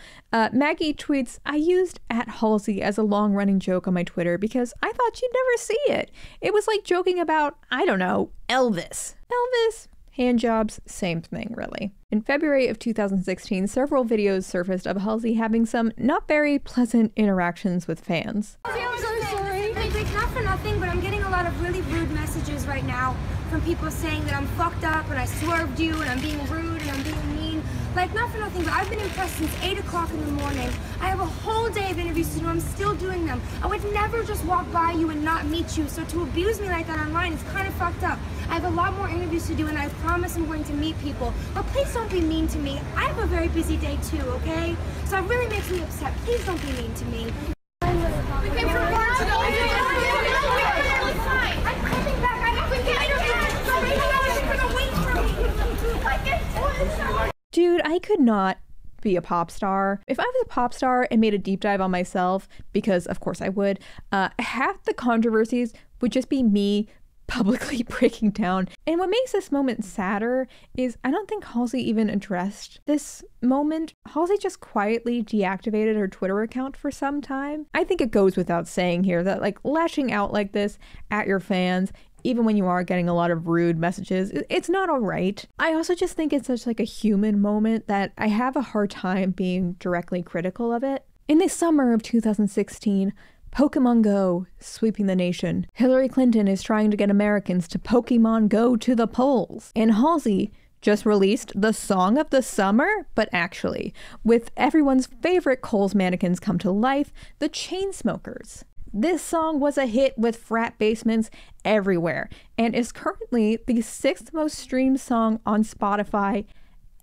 Maggie tweets, "I used @Halsey as a long-running joke on my Twitter because I thought she'd never see it. It was like joking about, I don't know, Elvis. Elvis, Handjobs, same thing, really. In February of 2016, several videos surfaced of Halsey having some not very pleasant interactions with fans. I'm so sorry. Like, not for nothing, but I'm getting a lot of really rude messages right now from people saying that I'm fucked up and I swerved you and I'm being rude and I'm being mean. Like, not for nothing, but I've been in press since 8 o'clock in the morning. I have a whole day of interviews to do. I'm still doing them. I would never just walk by you and not meet you, so to abuse me like that online is kind of fucked up. I have a lot more interviews to do, and I promise I'm going to meet people. But please don't be mean to me. I have a very busy day, too, okay? So it really makes me upset. Please don't be mean to me. We came from Portugal. I'm coming back. I have to get your hands. Dude, I could not be a pop star. If I was a pop star and made a deep dive on myself, because of course I would, half the controversies would just be me publicly breaking down. And what makes this moment sadder is I don't think Halsey even addressed this moment. Halsey just quietly deactivated her Twitter account for some time. I think it goes without saying here that like lashing out like this at your fans, even when you are getting a lot of rude messages, it's not all right. I also just think it's such like a human moment that I have a hard time being directly critical of it. In the summer of 2016, Pokemon Go sweeping the nation. Hillary Clinton is trying to get Americans to Pokemon Go to the polls. And Halsey just released the song of the summer, but actually, with everyone's favorite Cole's mannequins come to life, the Chainsmokers. This song was a hit with frat basements everywhere and is currently the 6th most streamed song on Spotify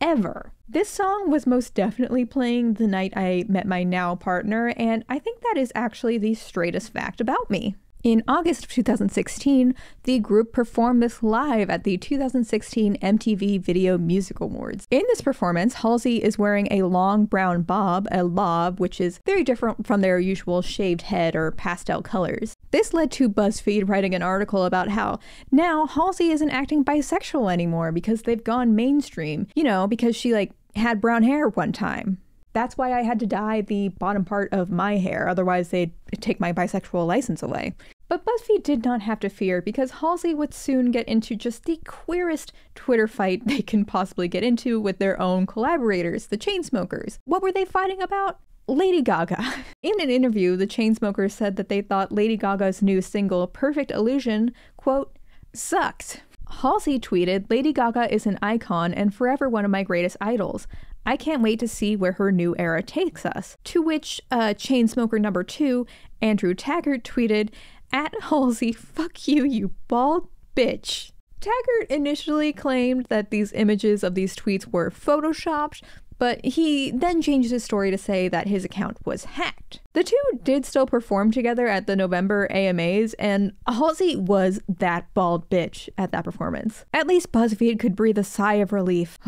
ever. This song was most definitely playing the night I met my now partner, and I think that is actually the straightest fact about me. In August of 2016, the group performed this live at the 2016 MTV Video Music Awards. In this performance, Halsey is wearing a long brown bob, a lob, which is very different from their usual shaved head or pastel colors. This led to BuzzFeed writing an article about how now Halsey isn't acting bisexual anymore because they've gone mainstream, you know, because she like had brown hair one time. That's why I had to dye the bottom part of my hair, otherwise they'd take my bisexual license away. But BuzzFeed did not have to fear because Halsey would soon get into just the queerest Twitter fight they can possibly get into with their own collaborators, the Chainsmokers. What were they fighting about? Lady Gaga. In an interview, the Chainsmokers said that they thought Lady Gaga's new single, Perfect Illusion, quote, sucked. Halsey tweeted, Lady Gaga is an icon and forever one of my greatest idols. I can't wait to see where her new era takes us. To which Chainsmoker number 2, Andrew Taggart, tweeted, at Halsey, fuck you, you bald bitch. Taggart initially claimed that these images of these tweets were photoshopped, but he then changed his story to say that his account was hacked. The two did still perform together at the November AMAs, and Halsey was that bald bitch at that performance. At least BuzzFeed could breathe a sigh of relief.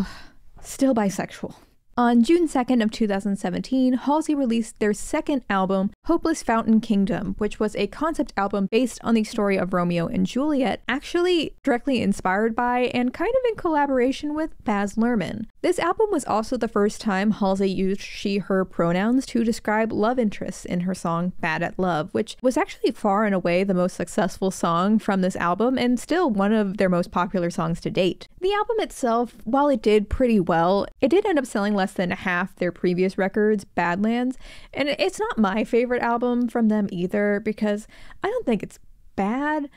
Still bisexual. On June 2nd of 2017, Halsey released their second album, Hopeless Fountain Kingdom, which was a concept album based on the story of Romeo and Juliet, actually directly inspired by and kind of in collaboration with Baz Luhrmann. This album was also the first time Halsey used she/her pronouns to describe love interests in her song Bad at Love, which was actually far and away the most successful song from this album and still one of their most popular songs to date. The album itself, while it did pretty well, it did end up selling less than half their previous records, Badlands, and it's not my favorite album from them either because I don't think it's bad.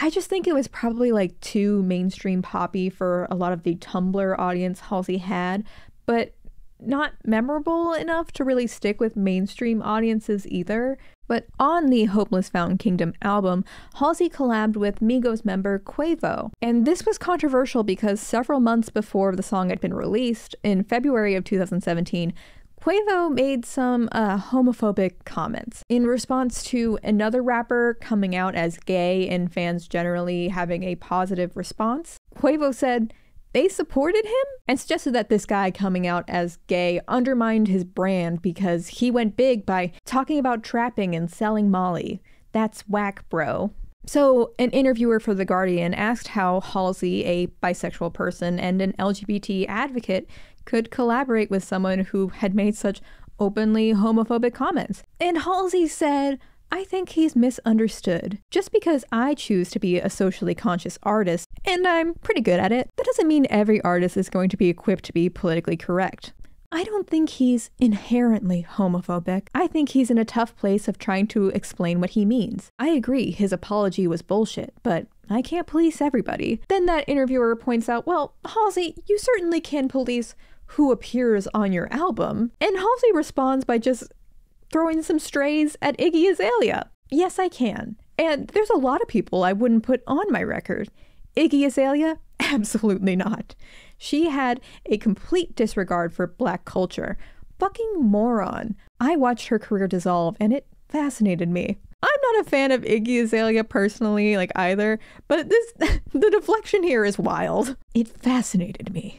I just think it was probably like too mainstream poppy for a lot of the Tumblr audience Halsey had, but not memorable enough to really stick with mainstream audiences either. But on the Hopeless Fountain Kingdom album, Halsey collabed with Migos member Quavo. And this was controversial because several months before the song had been released, in February of 2017, Quavo made some homophobic comments in response to another rapper coming out as gay and fans generally having a positive response. Quavo said they supported him and suggested that this guy coming out as gay undermined his brand because he went big by talking about trapping and selling Molly. That's whack, bro. So an interviewer for The Guardian asked how Halsey, a bisexual person and an LGBT advocate, could collaborate with someone who had made such openly homophobic comments. And Halsey said, I think he's misunderstood. Just because I choose to be a socially conscious artist, and I'm pretty good at it, that doesn't mean every artist is going to be equipped to be politically correct. I don't think he's inherently homophobic. I think he's in a tough place of trying to explain what he means. I agree, his apology was bullshit, but I can't police everybody. Then that interviewer points out, well, Halsey, you certainly can police who appears on your album. And Halsey responds by just throwing some strays at Iggy Azalea. Yes, I can. And there's a lot of people I wouldn't put on my record. Iggy Azalea? Absolutely not. She had a complete disregard for Black culture. Fucking moron. I watched her career dissolve and it fascinated me. I'm not a fan of Iggy Azalea personally, like either, but this the deflection here is wild. It fascinated me.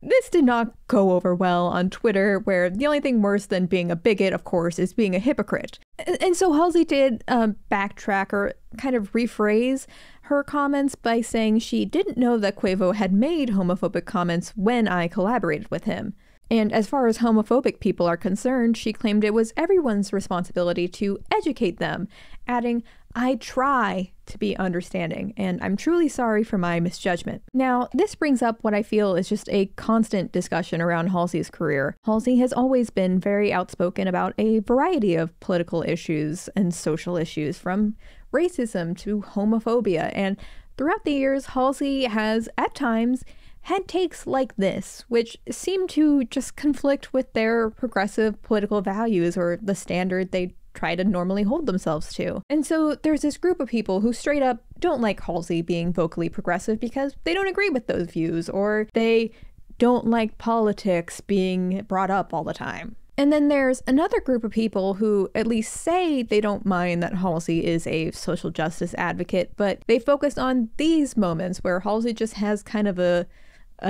This did not go over well on Twitter, where the only thing worse than being a bigot, of course, is being a hypocrite. And so Halsey did backtrack or kind of rephrase her comments by saying she didn't know that Quavo had made homophobic comments when I collaborated with him. And as far as homophobic people are concerned, she claimed it was everyone's responsibility to educate them, adding, I try to be understanding, and I'm truly sorry for my misjudgment. Now, this brings up what I feel is just a constant discussion around Halsey's career. Halsey has always been very outspoken about a variety of political issues and social issues, from racism to homophobia, and throughout the years, Halsey has, at times, had takes like this, which seem to just conflict with their progressive political values or the standard they try to normally hold themselves to. And so there's this group of people who straight up don't like Halsey being vocally progressive because they don't agree with those views, or they don't like politics being brought up all the time. And then there's another group of people who at least say they don't mind that Halsey is a social justice advocate, but they focus on these moments where Halsey just has kind of a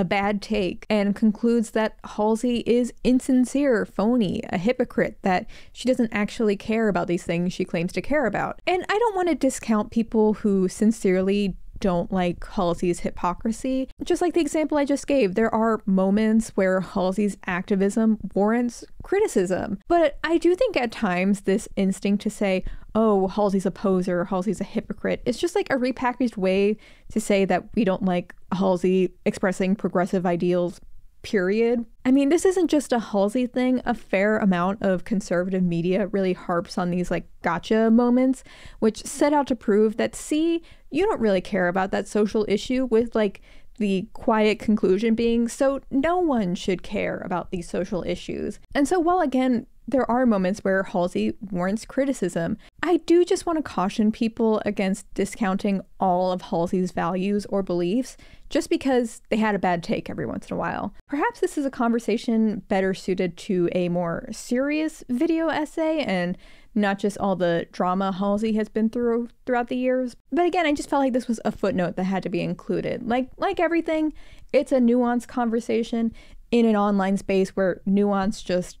bad take and concludes that Halsey is insincere, phony, a hypocrite, that she doesn't actually care about these things she claims to care about. And I don't want to discount people who sincerely don't like Halsey's hypocrisy. Just like the example I just gave, there are moments where Halsey's activism warrants criticism. But I do think at times this instinct to say, oh, Halsey's a poser, Halsey's a hypocrite, it's just like a repackaged way to say that we don't like Halsey expressing progressive ideals, period. I mean, this isn't just a Halsey thing. A fair amount of conservative media really harps on these like gotcha moments, which set out to prove that, see, you don't really care about that social issue, with like the quiet conclusion being, so no one should care about these social issues. And so while again, there are moments where Halsey warrants criticism, I do just want to caution people against discounting all of Halsey's values or beliefs just because they had a bad take every once in a while. Perhaps this is a conversation better suited to a more serious video essay and not just all the drama Halsey has been through throughout the years. But again, I just felt like this was a footnote that had to be included. Like everything, it's a nuanced conversation in an online space where nuance just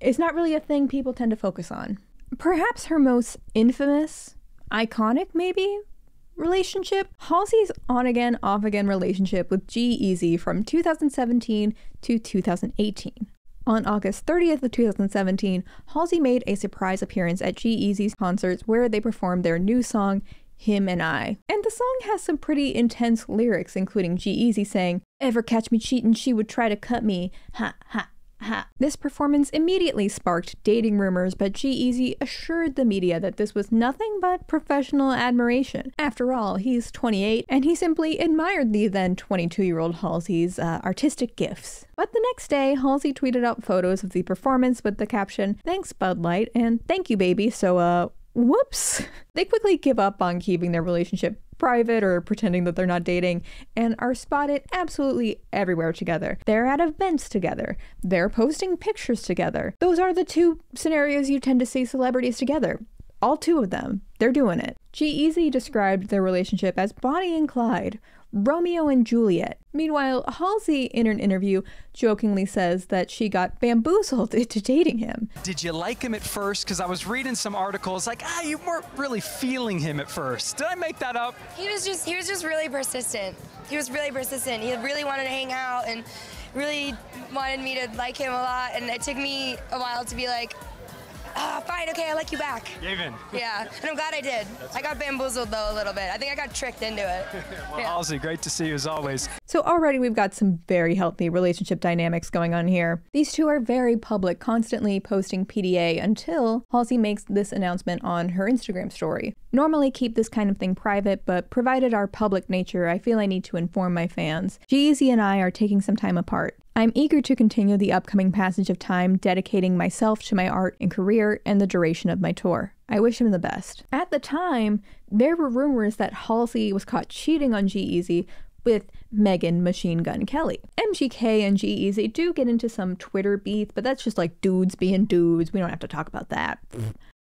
is not really a thing people tend to focus on. Perhaps her most infamous, iconic maybe, relationship? Halsey's on-again, off-again relationship with G-Eazy from 2017 to 2018. On August 30th of 2017, Halsey made a surprise appearance at G-Eazy's concerts where they performed their new song, Him and I. And the song has some pretty intense lyrics, including G-Eazy saying, "Ever catch me cheating, she would try to cut me, ha ha ha." This performance immediately sparked dating rumors, but G-Eazy assured the media that this was nothing but professional admiration. After all, he's 28, and he simply admired the then 22-year-old Halsey's artistic gifts. But the next day, Halsey tweeted out photos of the performance with the caption, "Thanks, Bud Light," and "Thank you, baby, so, whoops." They quickly give up on keeping their relationship private or pretending that they're not dating, and are spotted absolutely everywhere together. They're at events together. They're posting pictures together. Those are the two scenarios you tend to see celebrities together. All two of them. They're doing it. G-Eazy described their relationship as Bonnie and Clyde, Romeo and Juliet. Meanwhile, Halsey, in an interview, jokingly says that she got bamboozled into dating him. Did you like him at first? Because I was reading some articles like, you weren't really feeling him at first. Did I make that up? He was just really persistent. He was really persistent. He really wanted to hang out and really wanted me to like him a lot. And it took me a while to be like, Fine, okay, I like you back. Gave in. Yeah, and I'm glad I did. That's I got bamboozled, though, a little bit. I think I got tricked into it. Well, yeah. Halsey, great to see you as always. So already we've got some very healthy relationship dynamics going on here. These two are very public, constantly posting PDA until Halsey makes this announcement on her Instagram story. Normally keep this kind of thing private, but provided our public nature, I feel I need to inform my fans. G-Eazy and I are taking some time apart. I'm eager to continue the upcoming passage of time, dedicating myself to my art and career and the duration of my tour. I wish him the best. At the time, there were rumors that Halsey was caught cheating on G-Eazy with Megan Machine Gun Kelly. MGK and G-Eazy do get into some Twitter beef, but that's just like dudes being dudes. We don't have to talk about that.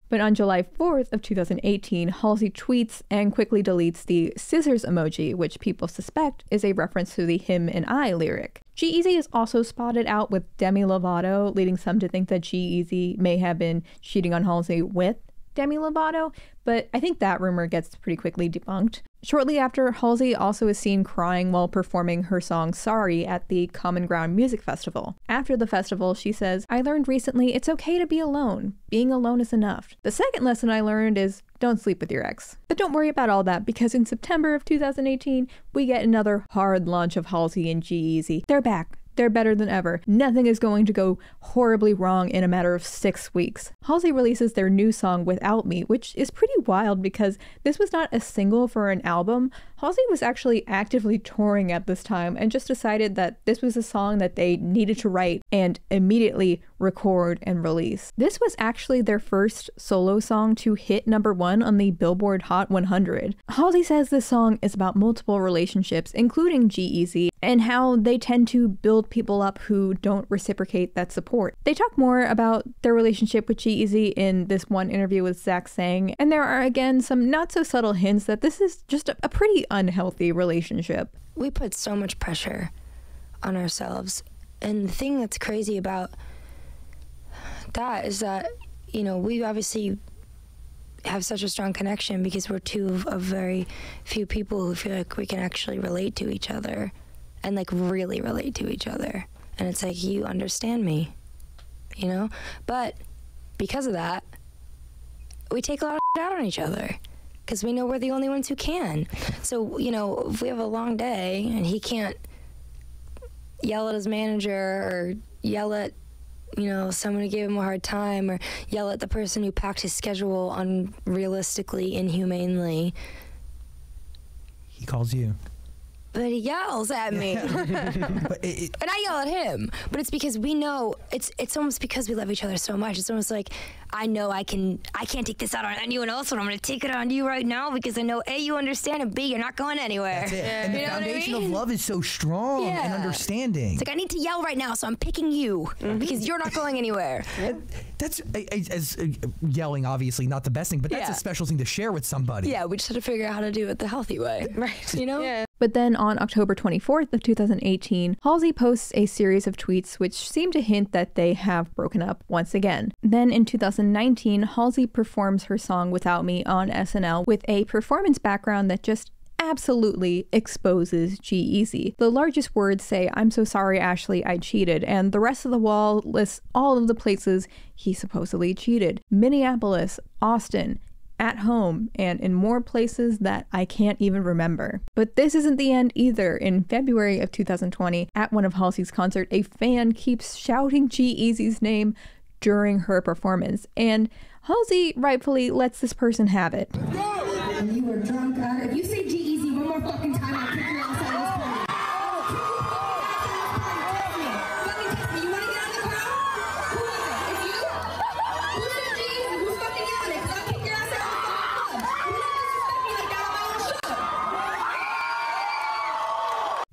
But on July 4th of 2018, Halsey tweets and quickly deletes the scissors emoji, which people suspect is a reference to the Him and I lyric. G-Eazy is also spotted out with Demi Lovato, leading some to think that G-Eazy may have been cheating on Halsey with Demi Lovato, but I think that rumor gets pretty quickly debunked. Shortly after, Halsey also is seen crying while performing her song Sorry at the Common Ground Music Festival. After the festival, she says, "I learned recently it's okay to be alone. Being alone is enough. The second lesson I learned is don't sleep with your ex." But don't worry about all that, because in September of 2018, we get another hard launch of Halsey and G-Eazy. They're back. They're better than ever. Nothing is going to go horribly wrong in a matter of 6 weeks. Halsey releases their new song Without Me, which is pretty wild because this was not a single for an album. Halsey was actually actively touring at this time and just decided that this was a song that they needed to write and immediately record and release. This was actually their first solo song to hit #1 on the Billboard Hot 100. Halsey says this song is about multiple relationships, including G-Eazy, and how they tend to build people up who don't reciprocate that support. They talk more about their relationship with G-Eazy in this one interview with Zach Sang, and there are again some not so subtle hints that this is just a pretty unhealthy relationship. We put so much pressure on ourselves, and the thing that's crazy about that is that, you know, we obviously have such a strong connection because we're two of very few people who feel like we can actually relate to each other. And like really relate to each other. And it's like, you understand me, you know? But because of that, we take a lot of out on each other because we know we're the only ones who can. So, you know, if we have a long day and he can't yell at his manager or yell at, you know, someone who gave him a hard time or yell at the person who packed his schedule unrealistically, inhumanely. He calls you. But he yells at me, and I yell at him. But it's because we know it's almost because we love each other so much. It's almost like I know I can't take this out on anyone else, but I'm gonna take it on you right now because I know A, you understand, and B, you're not going anywhere. That's it. Yeah. And the foundation of love is so strong and understanding. It's like I need to yell right now, so I'm picking you because you're not going anywhere. That's yelling, obviously not the best thing, but that's a special thing to share with somebody. Yeah, we just had to figure out how to do it the healthy way, right? You know. Yeah. But then on October 24th of 2018, Halsey posts a series of tweets which seem to hint that they have broken up once again. Then in 2019, Halsey performs her song Without Me on SNL with a performance background that just absolutely exposes G-Eazy. The largest words say, "I'm so sorry, Ashley, I cheated," and the rest of the wall lists all of the places he supposedly cheated. Minneapolis, Austin, at home, and in more places that I can't even remember. But this isn't the end either. In February of 2020, at one of Halsey's concerts, a fan keeps shouting G-Eazy's name during her performance, and Halsey rightfully lets this person have it. And you were drunk. If you say G-Eazy one more fucking time, I'll kick you outside this party.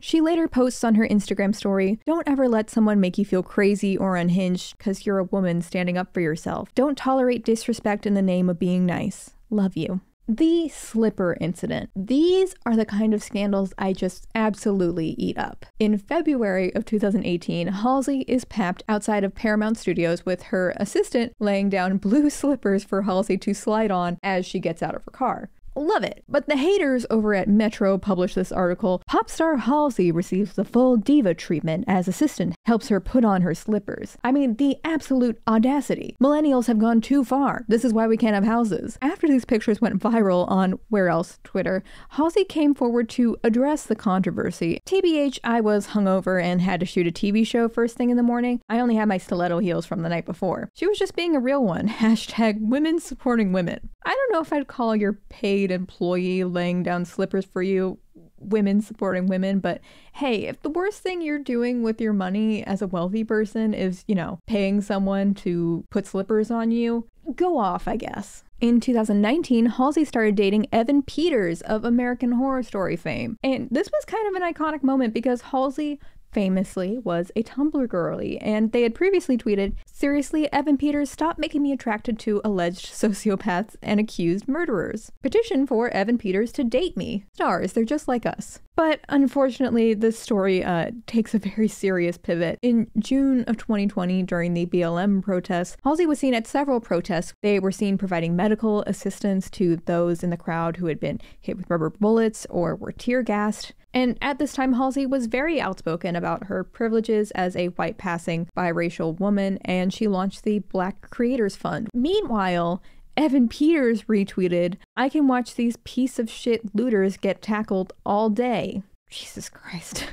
She later posts on her Instagram story, "Don't ever let someone make you feel crazy or unhinged because you're a woman standing up for yourself. Don't tolerate disrespect in the name of being nice. Love you." The slipper incident. These are the kind of scandals I just absolutely eat up. In February of 2018, Halsey is papped outside of Paramount Studios with her assistant laying down blue slippers for Halsey to slide on as she gets out of her car. Love it. But the haters over at Metro published this article. Pop star Halsey receives the full diva treatment as assistant helps her put on her slippers. I mean, the absolute audacity. Millennials have gone too far. This is why we can't have houses. After these pictures went viral on, where else, Twitter, Halsey came forward to address the controversy. TBH, I was hungover and had to shoot a TV show first thing in the morning. I only had my stiletto heels from the night before. She was just being a real one. Hashtag women supporting women. I don't know if I'd call your paid employee laying down slippers for you women supporting women, but hey, if the worst thing you're doing with your money as a wealthy person is, you know, paying someone to put slippers on you, go off, I guess. In 2019, Halsey started dating Evan Peters of American Horror Story fame. And this was kind of an iconic moment because Halsey famously was a Tumblr girly, and they had previously tweeted, "Seriously, Evan Peters, stop making me attracted to alleged sociopaths and accused murderers. Petition for Evan Peters to date me. Stars, they're just like us." But unfortunately, this story takes a very serious pivot. In June of 2020, during the BLM protests, Halsey was seen at several protests. They were seen providing medical assistance to those in the crowd who had been hit with rubber bullets or were tear gassed. And at this time, Halsey was very outspoken about her privileges as a white-passing biracial woman, and she launched the Black Creators Fund. Meanwhile, Evan Peters retweeted, "I can watch these piece of shit looters get tackled all day." Jesus Christ.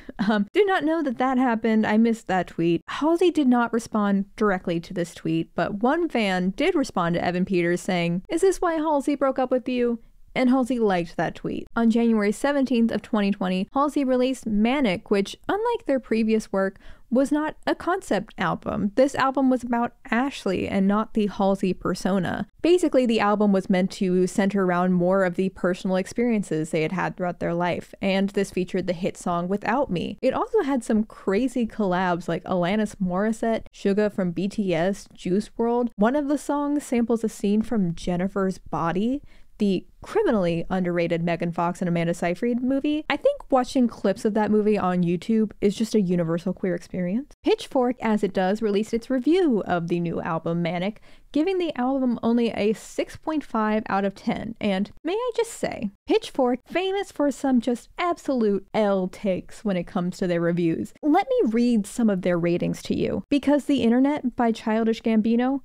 Did not know that that happened. I missed that tweet. Halsey did not respond directly to this tweet, but one fan did respond to Evan Peters saying, "Is this why Halsey broke up with you?" And Halsey liked that tweet. On January 17th of 2020, Halsey released Manic, which, unlike their previous work, was not a concept album. This album was about Ashley and not the Halsey persona. Basically, the album was meant to center around more of the personal experiences they had had throughout their life, and this featured the hit song Without Me. It also had some crazy collabs like Alanis Morissette, Suga from BTS, Juice WRLD. One of the songs samples a scene from Jennifer's Body, the criminally underrated Megan Fox and Amanda Seyfried movie. I think watching clips of that movie on YouTube is just a universal queer experience. Pitchfork, as it does, released its review of the new album Manic, giving the album only a 6.5 out of 10. And may I just say, Pitchfork, famous for some just absolute L takes when it comes to their reviews. Let me read some of their ratings to you. Because the Internet by Childish Gambino,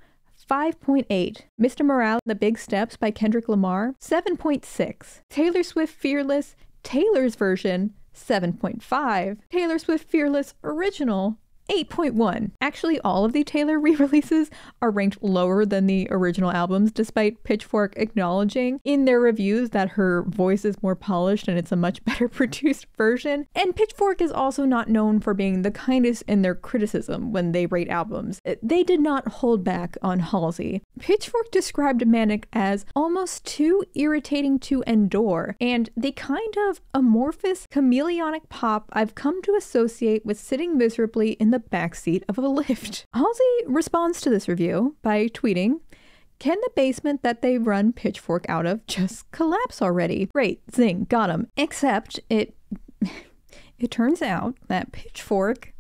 5.8. Mr. Morale, The Big Steps by Kendrick Lamar, 7.6. Taylor Swift Fearless, Taylor's version, 7.5. Taylor Swift Fearless Original, 8.1. Actually, all of the Taylor re-releases are ranked lower than the original albums, despite Pitchfork acknowledging in their reviews that her voice is more polished and it's a much better produced version. And Pitchfork is also not known for being the kindest in their criticism when they rate albums. They did not hold back on Halsey. Pitchfork described Manic as almost too irritating to endure and the kind of amorphous, chameleonic pop I've come to associate with sitting miserably in the backseat of a Lyft. Halsey responds to this review by tweeting, "Can the basement that they run Pitchfork out of just collapse already? Great, zing, got him." Except it turns out that Pitchfork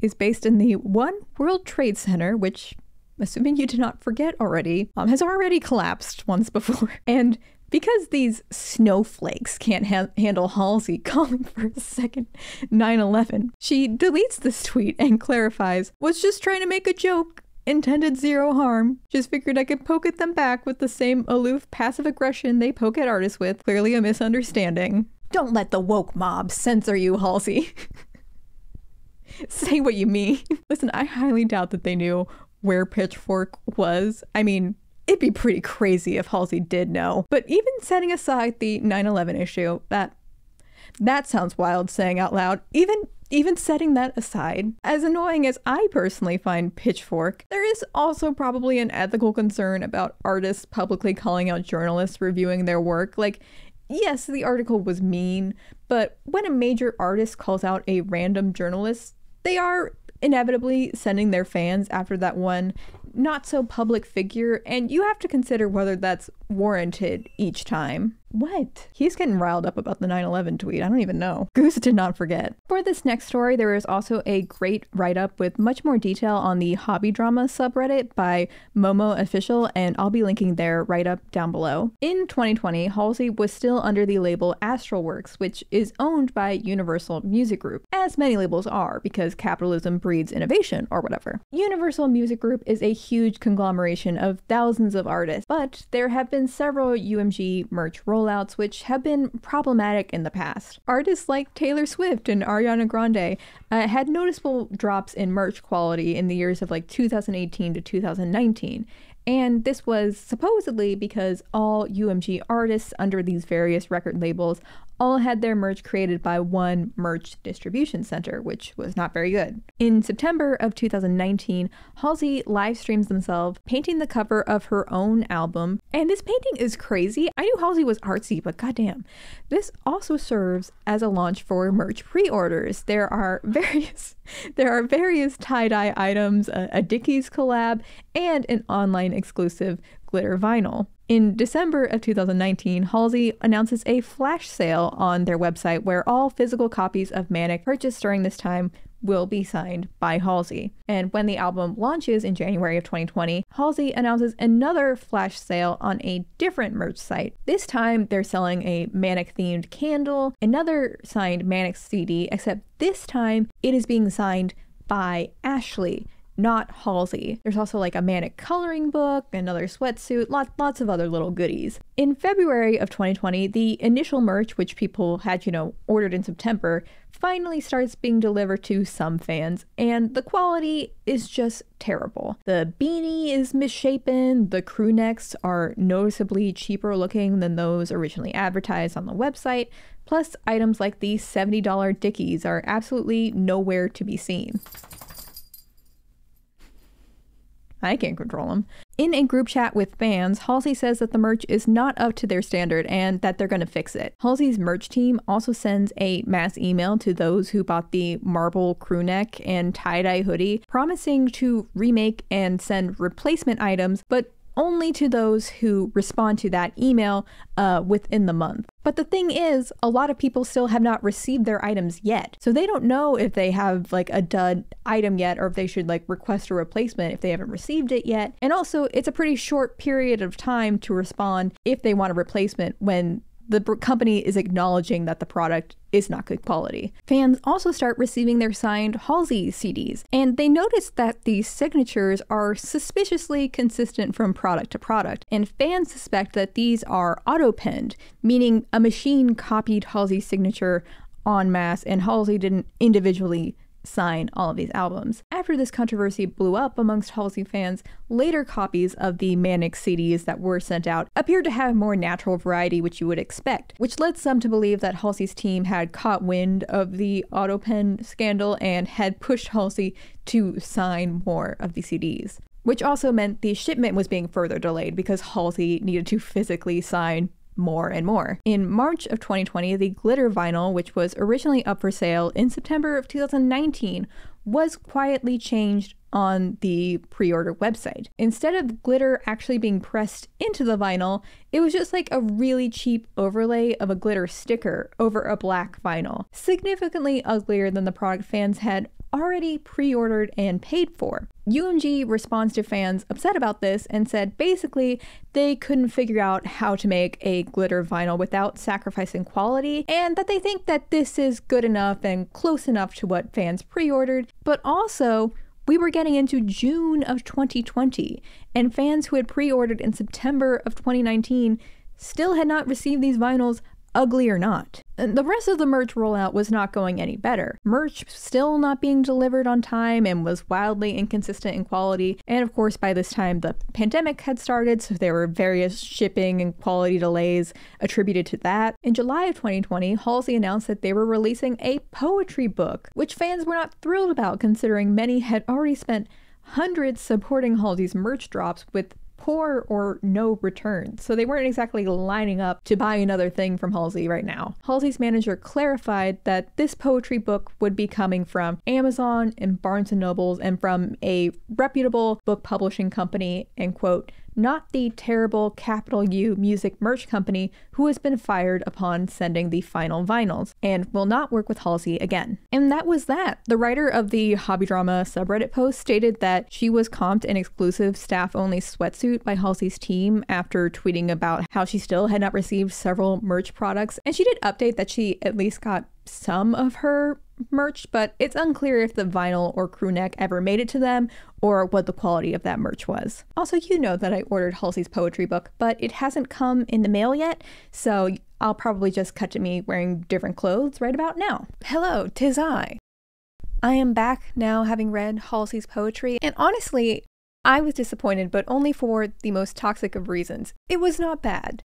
is based in the One World Trade Center, which, assuming you did not forget already, has already collapsed once before. And because these snowflakes can't handle Halsey calling for a second 9/11, she deletes this tweet and clarifies, "Was just trying to make a joke, intended zero harm. Just figured I could poke at them back with the same aloof passive aggression they poke at artists with. Clearly a misunderstanding. Don't let the woke mob censor you, Halsey." Say what you mean. Listen, I highly doubt that they knew where Pitchfork was. I mean, it'd be pretty crazy if Halsey did know. But even setting aside the 9/11 issue, that sounds wild saying out loud. Even setting that aside, as annoying as I personally find Pitchfork, there is also probably an ethical concern about artists publicly calling out journalists reviewing their work. Like, yes, the article was mean, but when a major artist calls out a random journalist, they are inevitably sending their fans after that one not so public figure, and you have to consider whether that's warranted each time. What? He's getting riled up about the 9/11 tweet. I don't even know. Goose did not forget. For this next story, there is also a great write-up with much more detail on the Hobby Drama subreddit by Momo Official, and I'll be linking their write-up down below. In 2020, Halsey was still under the label Astral Works, which is owned by Universal Music Group, as many labels are, because capitalism breeds innovation or whatever. Universal Music Group is a huge conglomeration of thousands of artists, but there have been several UMG merch rollouts which have been problematic in the past. Artists like Taylor Swift and Ariana Grande had noticeable drops in merch quality in the years of like 2018 to 2019. And this was supposedly because all UMG artists under these various record labels all had their merch created by one merch distribution center, which was not very good. In September of 2019, Halsey live streams themselves painting the cover of her own album. And this painting is crazy. I knew Halsey was artsy, but goddamn. This also serves as a launch for merch pre-orders. There are various tie-dye items, a Dickies collab, and an online exclusive glitter vinyl. In December of 2019, Halsey announces a flash sale on their website where all physical copies of Manic purchased during this time will be signed by Halsey. And when the album launches in January of 2020, Halsey announces another flash sale on a different merch site. This time they're selling a Manic-themed candle, another signed Manic CD, except this time it is being signed by Ashley, not Halsey. There's also like a Manic coloring book, another sweatsuit, lots of other little goodies. In February of 2020, the initial merch, which people had, ordered in September, finally starts being delivered to some fans, and the quality is just terrible. The beanie is misshapen, the crew necks are noticeably cheaper looking than those originally advertised on the website, plus items like the $70 Dickies are absolutely nowhere to be seen. I can't control them. In a group chat with fans, Halsey says that the merch is not up to their standard and that they're going to fix it. Halsey's merch team also sends a mass email to those who bought the marble crew neck and tie-dye hoodie, promising to remake and send replacement items, but only to those who respond to that email within the month. But the thing is, a lot of people still have not received their items yet. So they don't know if they have like a dud item yet, or if they should like request a replacement if they haven't received it yet. And also it's a pretty short period of time to respond if they want a replacement when the company is acknowledging that the product is not good quality. Fans also start receiving their signed Halsey CDs, and they notice that the signatures are suspiciously consistent from product to product, and fans suspect that these are auto-penned, meaning a machine copied Halsey's signature en masse and Halsey didn't individually sign all of these albums. After this controversy blew up amongst Halsey fans, later copies of the Manic CDs that were sent out appeared to have more natural variety, which you would expect, which led some to believe that Halsey's team had caught wind of the autopen scandal and had pushed Halsey to sign more of the CDs, which also meant the shipment was being further delayed because Halsey needed to physically sign more and more. In March of 2020, the glitter vinyl, which was originally up for sale in September of 2019, was quietly changed on the pre-order website. Instead of glitter actually being pressed into the vinyl, it was just like a really cheap overlay of a glitter sticker over a black vinyl, significantly uglier than the product fans had already pre-ordered and paid for. UMG responds to fans upset about this and said basically they couldn't figure out how to make a glitter vinyl without sacrificing quality, and that they think that this is good enough and close enough to what fans pre-ordered, but also we were getting into June of 2020 and fans who had pre-ordered in September of 2019 still had not received these vinyls, ugly or not. And the rest of the merch rollout was not going any better. Merch still not being delivered on time and was wildly inconsistent in quality. And of course, by this time, the pandemic had started, so there were various shipping and quality delays attributed to that. In July of 2020, Halsey announced that they were releasing a poetry book, which fans were not thrilled about considering many had already spent hundreds supporting Halsey's merch drops with poor or no return, so they weren't exactly lining up to buy another thing from Halsey right now. Halsey's manager clarified that this poetry book would be coming from Amazon and Barnes & Noble and from a reputable book publishing company, and quote, not the terrible capital U music merch company who has been fired upon sending the final vinyls and will not work with Halsey again. And that was that. The writer of the Hobby Drama subreddit post stated that she was comped an exclusive staff-only sweatsuit by Halsey's team after tweeting about how she still had not received several merch products, and she did update that she at least got some of her merch, but it's unclear if the vinyl or crew neck ever made it to them or what the quality of that merch was. Also, you know that I ordered Halsey's poetry book, but it hasn't come in the mail yet, so I'll probably just cut to me wearing different clothes right about now. Hello, 'tis I. I am back now having read Halsey's poetry, and honestly, I was disappointed, but only for the most toxic of reasons. It was not bad.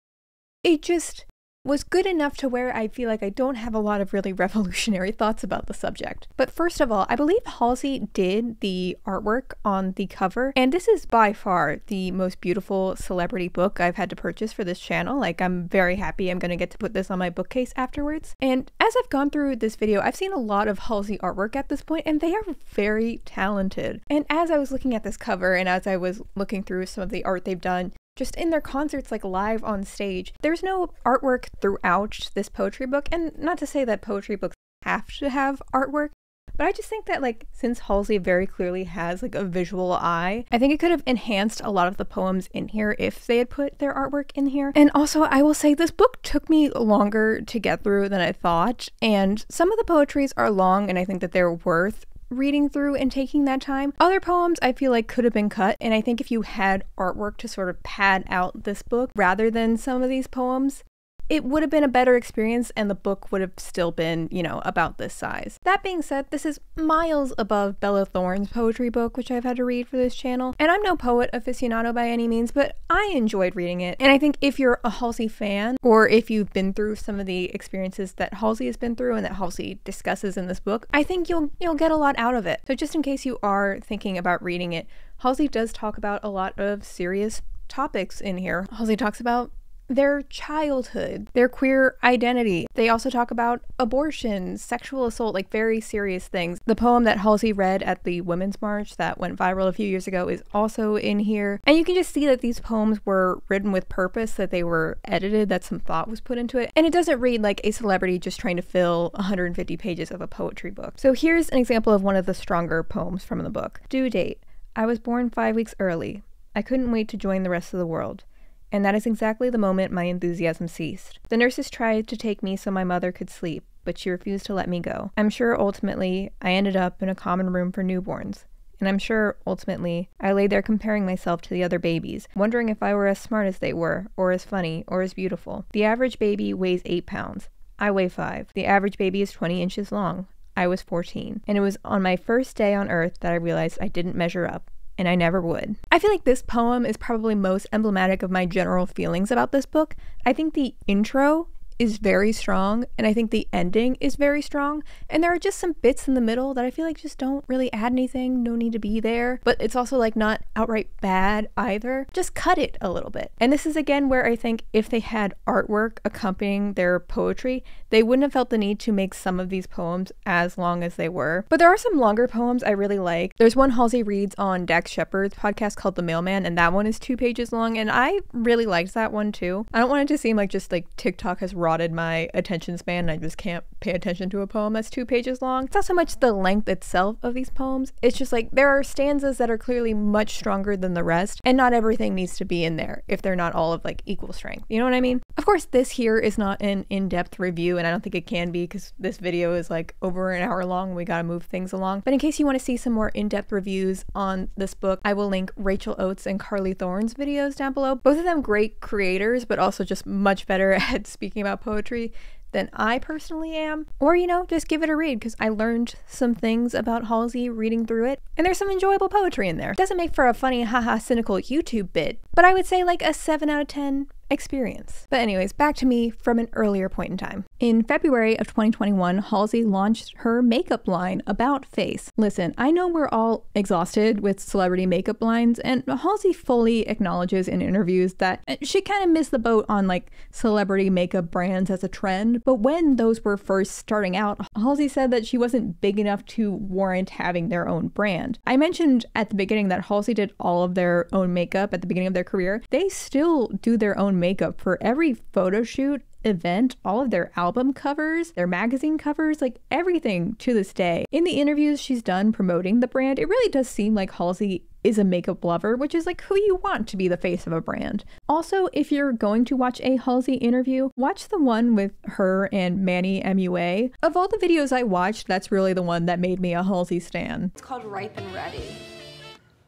It just was good enough to where I feel like I don't have a lot of really revolutionary thoughts about the subject. But first of all, I believe Halsey did the artwork on the cover, and this is by far the most beautiful celebrity book I've had to purchase for this channel. Like, I'm very happy I'm gonna get to put this on my bookcase afterwards. And as I've gone through this video, I've seen a lot of Halsey artwork at this point, and they are very talented. And as I was looking at this cover, and as I was looking through some of the art they've done, just in their concerts, like live on stage, there's no artwork throughout this poetry book. And not to say that poetry books have to have artwork, but I just think that, like, since Halsey very clearly has like a visual eye, I think it could have enhanced a lot of the poems in here if they had put their artwork in here. And also, I will say this book took me longer to get through than I thought, and some of the poetries are long, and I think that they're worth reading through and taking that time. Other poems I feel like could have been cut, and I think if you had artwork to sort of pad out this book rather than some of these poems, it would have been a better experience and the book would have still been, you know, about this size. That being said, this is miles above Bella Thorne's poetry book, which I've had to read for this channel, and I'm no poet aficionado by any means, but I enjoyed reading it. And I think if you're a Halsey fan, or if you've been through some of the experiences that Halsey has been through and that Halsey discusses in this book, I think you'll get a lot out of it. So just in case you are thinking about reading it, Halsey does talk about a lot of serious topics in here. Halsey talks about their childhood, their queer identity. They also talk about abortion, sexual assault, like very serious things. The poem that Halsey read at the Women's March that went viral a few years ago is also in here. And you can just see that these poems were written with purpose, that they were edited, that some thought was put into it. And it doesn't read like a celebrity just trying to fill 150 pages of a poetry book. So here's an example of one of the stronger poems from the book. Due date. I was born 5 weeks early. I couldn't wait to join the rest of the world. And that is exactly the moment my enthusiasm ceased. The nurses tried to take me so my mother could sleep, but she refused to let me go. I'm sure ultimately I ended up in a common room for newborns. And I'm sure ultimately I lay there comparing myself to the other babies, wondering if I were as smart as they were, or as funny, or as beautiful. The average baby weighs 8 pounds. I weigh 5. The average baby is 20 inches long. I was 14. And it was on my first day on Earth that I realized I didn't measure up. And I never would. I feel like this poem is probably most emblematic of my general feelings about this book. I think the intro is very strong, and I think the ending is very strong, and there are just some bits in the middle that I feel like just don't really add anything, no need to be there, but it's also like not outright bad either. Just cut it a little bit. And this is again where I think if they had artwork accompanying their poetry, they wouldn't have felt the need to make some of these poems as long as they were. But there are some longer poems I really like. There's one Halsey reads on Dax Shepard's podcast called The Mailman, and that one is 2 pages long, and I really liked that one too. I don't want it to seem like just like TikTok has rotted my attention span and I just can't pay attention to a poem that's 2 pages long. It's not so much the length itself of these poems, it's just like there are stanzas that are clearly much stronger than the rest, and not everything needs to be in there if they're not all of like equal strength. You know what I mean? Of course, this here is not an in-depth review, and I don't think it can be because this video is like over an hour long. We gotta move things along. But in case you want to see some more in-depth reviews on this book, I will link Rachel Oates and Carly Thorne's videos down below. Both of them great creators, but also just much better at speaking about poetry than I personally am. Or, you know, just give it a read, because I learned some things about Halsey reading through it, and there's some enjoyable poetry in there. It doesn't make for a funny, haha, cynical YouTube bit, but I would say like a 7 out of 10 experience. But anyways, back to me from an earlier point in time. In February of 2021, Halsey launched her makeup line, About Face. Listen, I know we're all exhausted with celebrity makeup lines, and Halsey fully acknowledges in interviews that she kind of missed the boat on like celebrity makeup brands as a trend, but when those were first starting out, Halsey said that she wasn't big enough to warrant having their own brand. I mentioned at the beginning that Halsey did all of their own makeup at the beginning of their career. They still do their own makeup for every photo shoot, event, all of their album covers, their magazine covers, like everything to this day. In the interviews she's done promoting the brand, it really does seem like Halsey is a makeup lover, which is like who you want to be the face of a brand. Also, if you're going to watch a Halsey interview, watch the one with her and Manny MUA. Of all the videos I watched, that's really the one that made me a Halsey stan. It's called Ripe and Ready.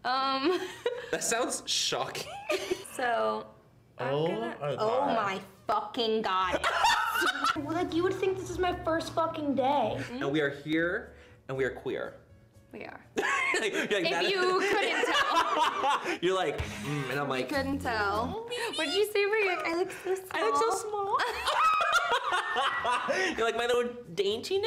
That sounds shocking. So, oh my fucking god. Well, like, you would think this is my first fucking day. And we are here, and we are queer. We are. Like, if you couldn't tell. You're like, and I'm like. You couldn't tell. What did you say? I look so small. I look so small. You're like, my little daintiness?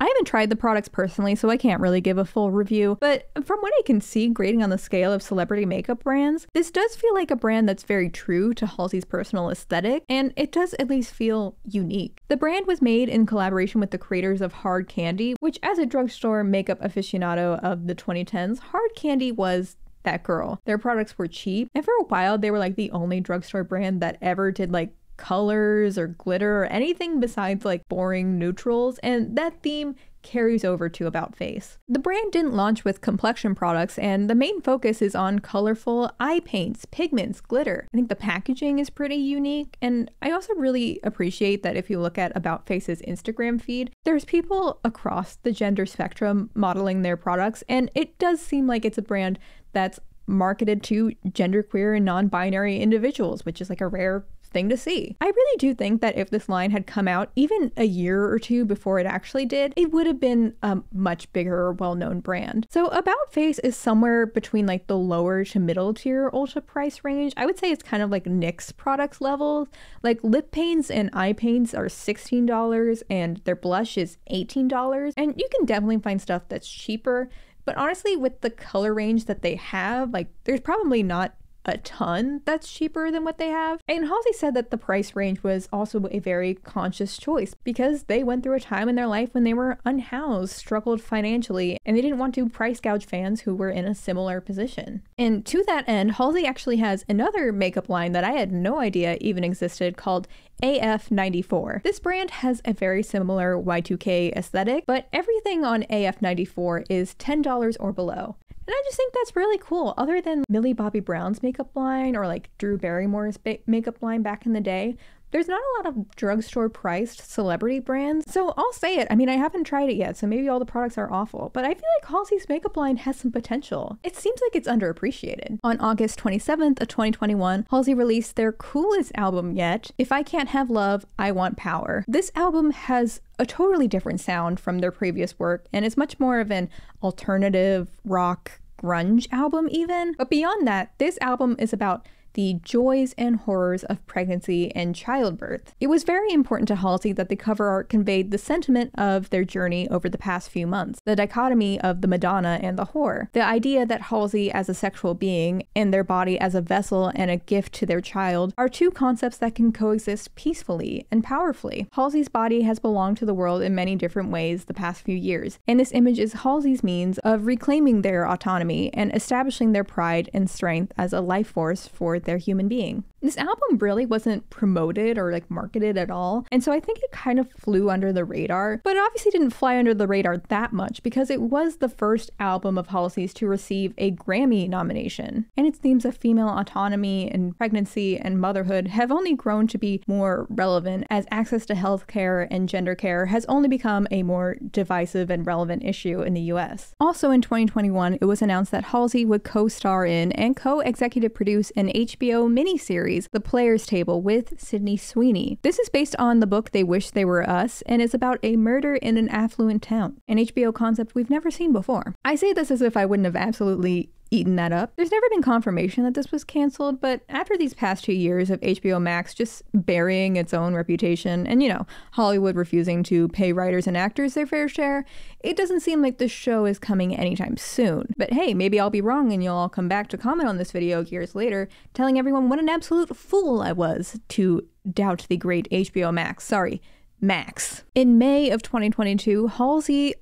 I haven't tried the products personally, so I can't really give a full review, but from what I can see grading on the scale of celebrity makeup brands, this does feel like a brand that's very true to Halsey's personal aesthetic, and it does at least feel unique. The brand was made in collaboration with the creators of Hard Candy, which as a drugstore makeup aficionado of the 2010s, Hard Candy was that girl. Their products were cheap, and for a while they were like the only drugstore brand that ever did like colors or glitter or anything besides like boring neutrals, and that theme carries over to About Face. The brand didn't launch with complexion products, and the main focus is on colorful eye paints, pigments, glitter. I think the packaging is pretty unique, and I also really appreciate that if you look at About Face's Instagram feed, there's people across the gender spectrum modeling their products, and it does seem like it's a brand that's marketed to genderqueer and non-binary individuals, which is like a rare thing to see. I really do think that if this line had come out even a year or two before it actually did, it would have been a much bigger, well-known brand. So About Face is somewhere between like the lower to middle tier Ulta price range. I would say it's kind of like NYX products levels. Like lip paints and eye paints are $16 and their blush is $18. And you can definitely find stuff that's cheaper, but honestly with the color range that they have, like there's probably not a ton that's cheaper than what they have. And Halsey said that the price range was also a very conscious choice because they went through a time in their life when they were unhoused, struggled financially, and they didn't want to price gouge fans who were in a similar position. And to that end, Halsey actually has another makeup line that I had no idea even existed called AF94. This brand has a very similar Y2K aesthetic, but everything on AF94 is $10 or below. And I just think that's really cool. Other than Millie Bobby Brown's makeup line or like Drew Barrymore's makeup line back in the day, there's not a lot of drugstore priced celebrity brands. So I'll say it. I mean, I haven't tried it yet, so maybe all the products are awful, but I feel like Halsey's makeup line has some potential. It seems like it's underappreciated. On August 27th of 2021, Halsey released their coolest album yet, If I Can't Have Love, I Want Power. This album has a totally different sound from their previous work and is much more of an alternative rock grunge album even. But beyond that, this album is about the joys and horrors of pregnancy and childbirth. It was very important to Halsey that the cover art conveyed the sentiment of their journey over the past few months, the dichotomy of the Madonna and the whore, the idea that Halsey as a sexual being and their body as a vessel and a gift to their child are two concepts that can coexist peacefully and powerfully. Halsey's body has belonged to the world in many different ways the past few years, and this image is Halsey's means of reclaiming their autonomy and establishing their pride and strength as a life force for their human being. This album really wasn't promoted or like marketed at all, and so I think it kind of flew under the radar, but it obviously didn't fly under the radar that much because it was the first album of Halsey's to receive a Grammy nomination, and its themes of female autonomy and pregnancy and motherhood have only grown to be more relevant as access to healthcare and gender care has only become a more divisive and relevant issue in the US. Also in 2021, it was announced that Halsey would co-star in and co-executive produce an HBO miniseries, The Players Table, with Sydney Sweeney. This is based on the book They Wish They Were Us and is about a murder in an affluent town, an HBO concept we've never seen before. I say this as if I wouldn't have absolutely eaten that up. There's never been confirmation that this was canceled, but after these past 2 years of HBO Max just burying its own reputation and, you know, Hollywood refusing to pay writers and actors their fair share, it doesn't seem like this show is coming anytime soon. But hey, maybe I'll be wrong and you'll all come back to comment on this video years later, telling everyone what an absolute fool I was to doubt the great HBO Max. Sorry, Max. In May of 2022, Halsey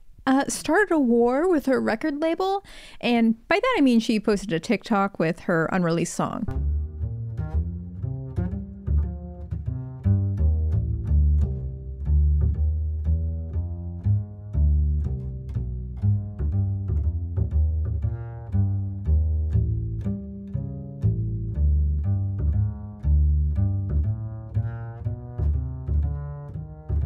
started a war with her record label, and by that I mean she posted a TikTok with her unreleased song.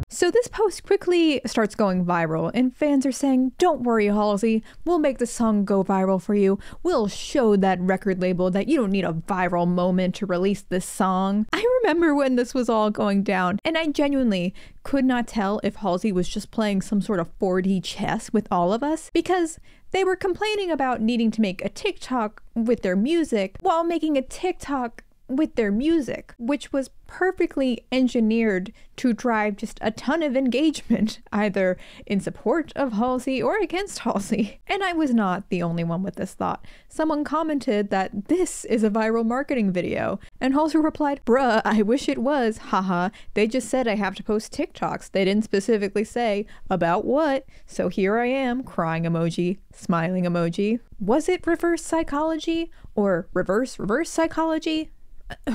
So this post quickly starts going viral, and fans are saying, "Don't worry, Halsey, we'll make the song go viral for you. We'll show that record label that you don't need a viral moment to release this song." I remember when this was all going down, and I genuinely could not tell if Halsey was just playing some sort of 4D chess with all of us, because they were complaining about needing to make a TikTok with their music while making a TikTok with their music, which was perfectly engineered to drive just a ton of engagement, either in support of Halsey or against Halsey. And I was not the only one with this thought. Someone commented that this is a viral marketing video, and Halsey replied, "Bruh, I wish it was, haha. They just said I have to post TikToks. They didn't specifically say about what, so here I am, crying emoji, smiling emoji." Was it reverse psychology or reverse psychology?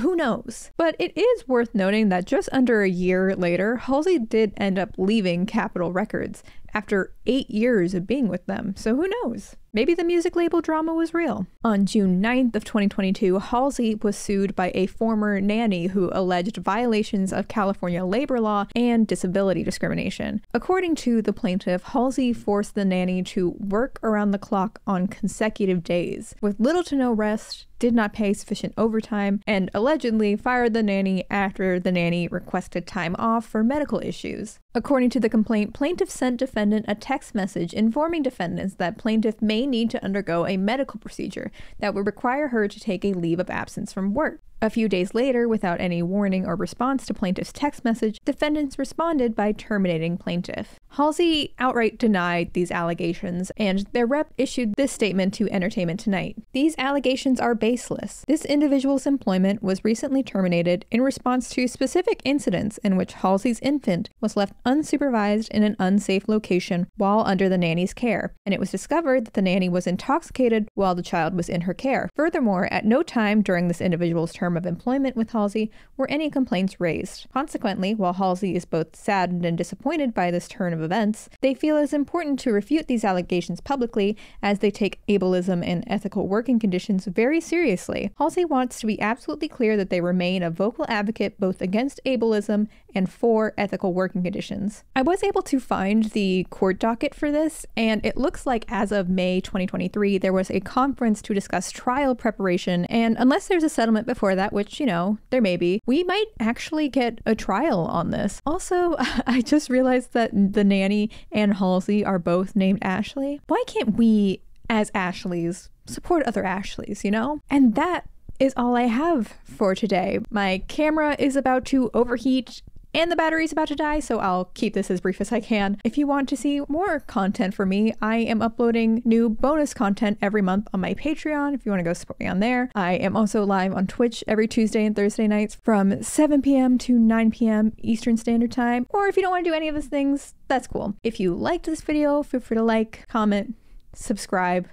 Who knows? But it is worth noting that just under a year later, Halsey did end up leaving Capitol Records after 8 years of being with them, so who knows? Maybe the music label drama was real. On June 9th of 2022, Halsey was sued by a former nanny who alleged violations of California labor law and disability discrimination. According to the plaintiff, Halsey forced the nanny to work around the clock on consecutive days, with little to no rest, did not pay sufficient overtime, and allegedly fired the nanny after the nanny requested time off for medical issues. According to the complaint, plaintiff sent defendant a text message informing defendants that plaintiff may need to undergo a medical procedure that would require her to take a leave of absence from work. A few days later, without any warning or response to plaintiff's text message, defendants responded by terminating plaintiff. Halsey outright denied these allegations, and their rep issued this statement to Entertainment Tonight. "These allegations are baseless. This individual's employment was recently terminated in response to specific incidents in which Halsey's infant was left unsupervised in an unsafe location while under the nanny's care, and it was discovered that the nanny was intoxicated while the child was in her care. Furthermore, at no time during this individual's term of employment with Halsey were any complaints raised. Consequently, while Halsey is both saddened and disappointed by this turn of events, they feel it is important to refute these allegations publicly as they take ableism and ethical working conditions very seriously. Halsey wants to be absolutely clear that they remain a vocal advocate both against ableism and for ethical working conditions." I was able to find the court docket for this, and it looks like as of May 2023, there was a conference to discuss trial preparation, and unless there's a settlement before that, which, you know, there may be, we might actually get a trial on this. Also, I just realized that the nanny and Halsey are both named Ashley. Why can't we, as Ashleys, support other Ashleys, you know? And that is all I have for today. My camera is about to overheat and the battery's about to die, so I'll keep this as brief as I can. If you want to see more content from me, I am uploading new bonus content every month on my Patreon if you want to go support me on there. I am also live on Twitch every Tuesday and Thursday nights from 7 p.m. to 9 p.m. Eastern Standard Time. Or if you don't want to do any of those things, that's cool. If you liked this video, feel free to like, comment, subscribe,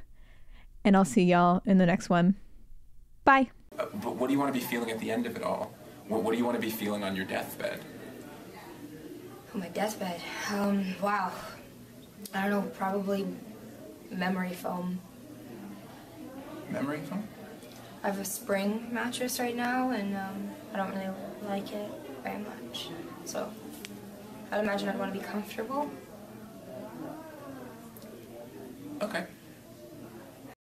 and I'll see y'all in the next one. Bye. But what do you want to be feeling at the end of it all? What do you want to be feeling on your deathbed? My deathbed. Wow. I don't know, probably memory foam. Memory foam? I have a spring mattress right now, and I don't really like it very much. So, I'd imagine I'd want to be comfortable. Okay.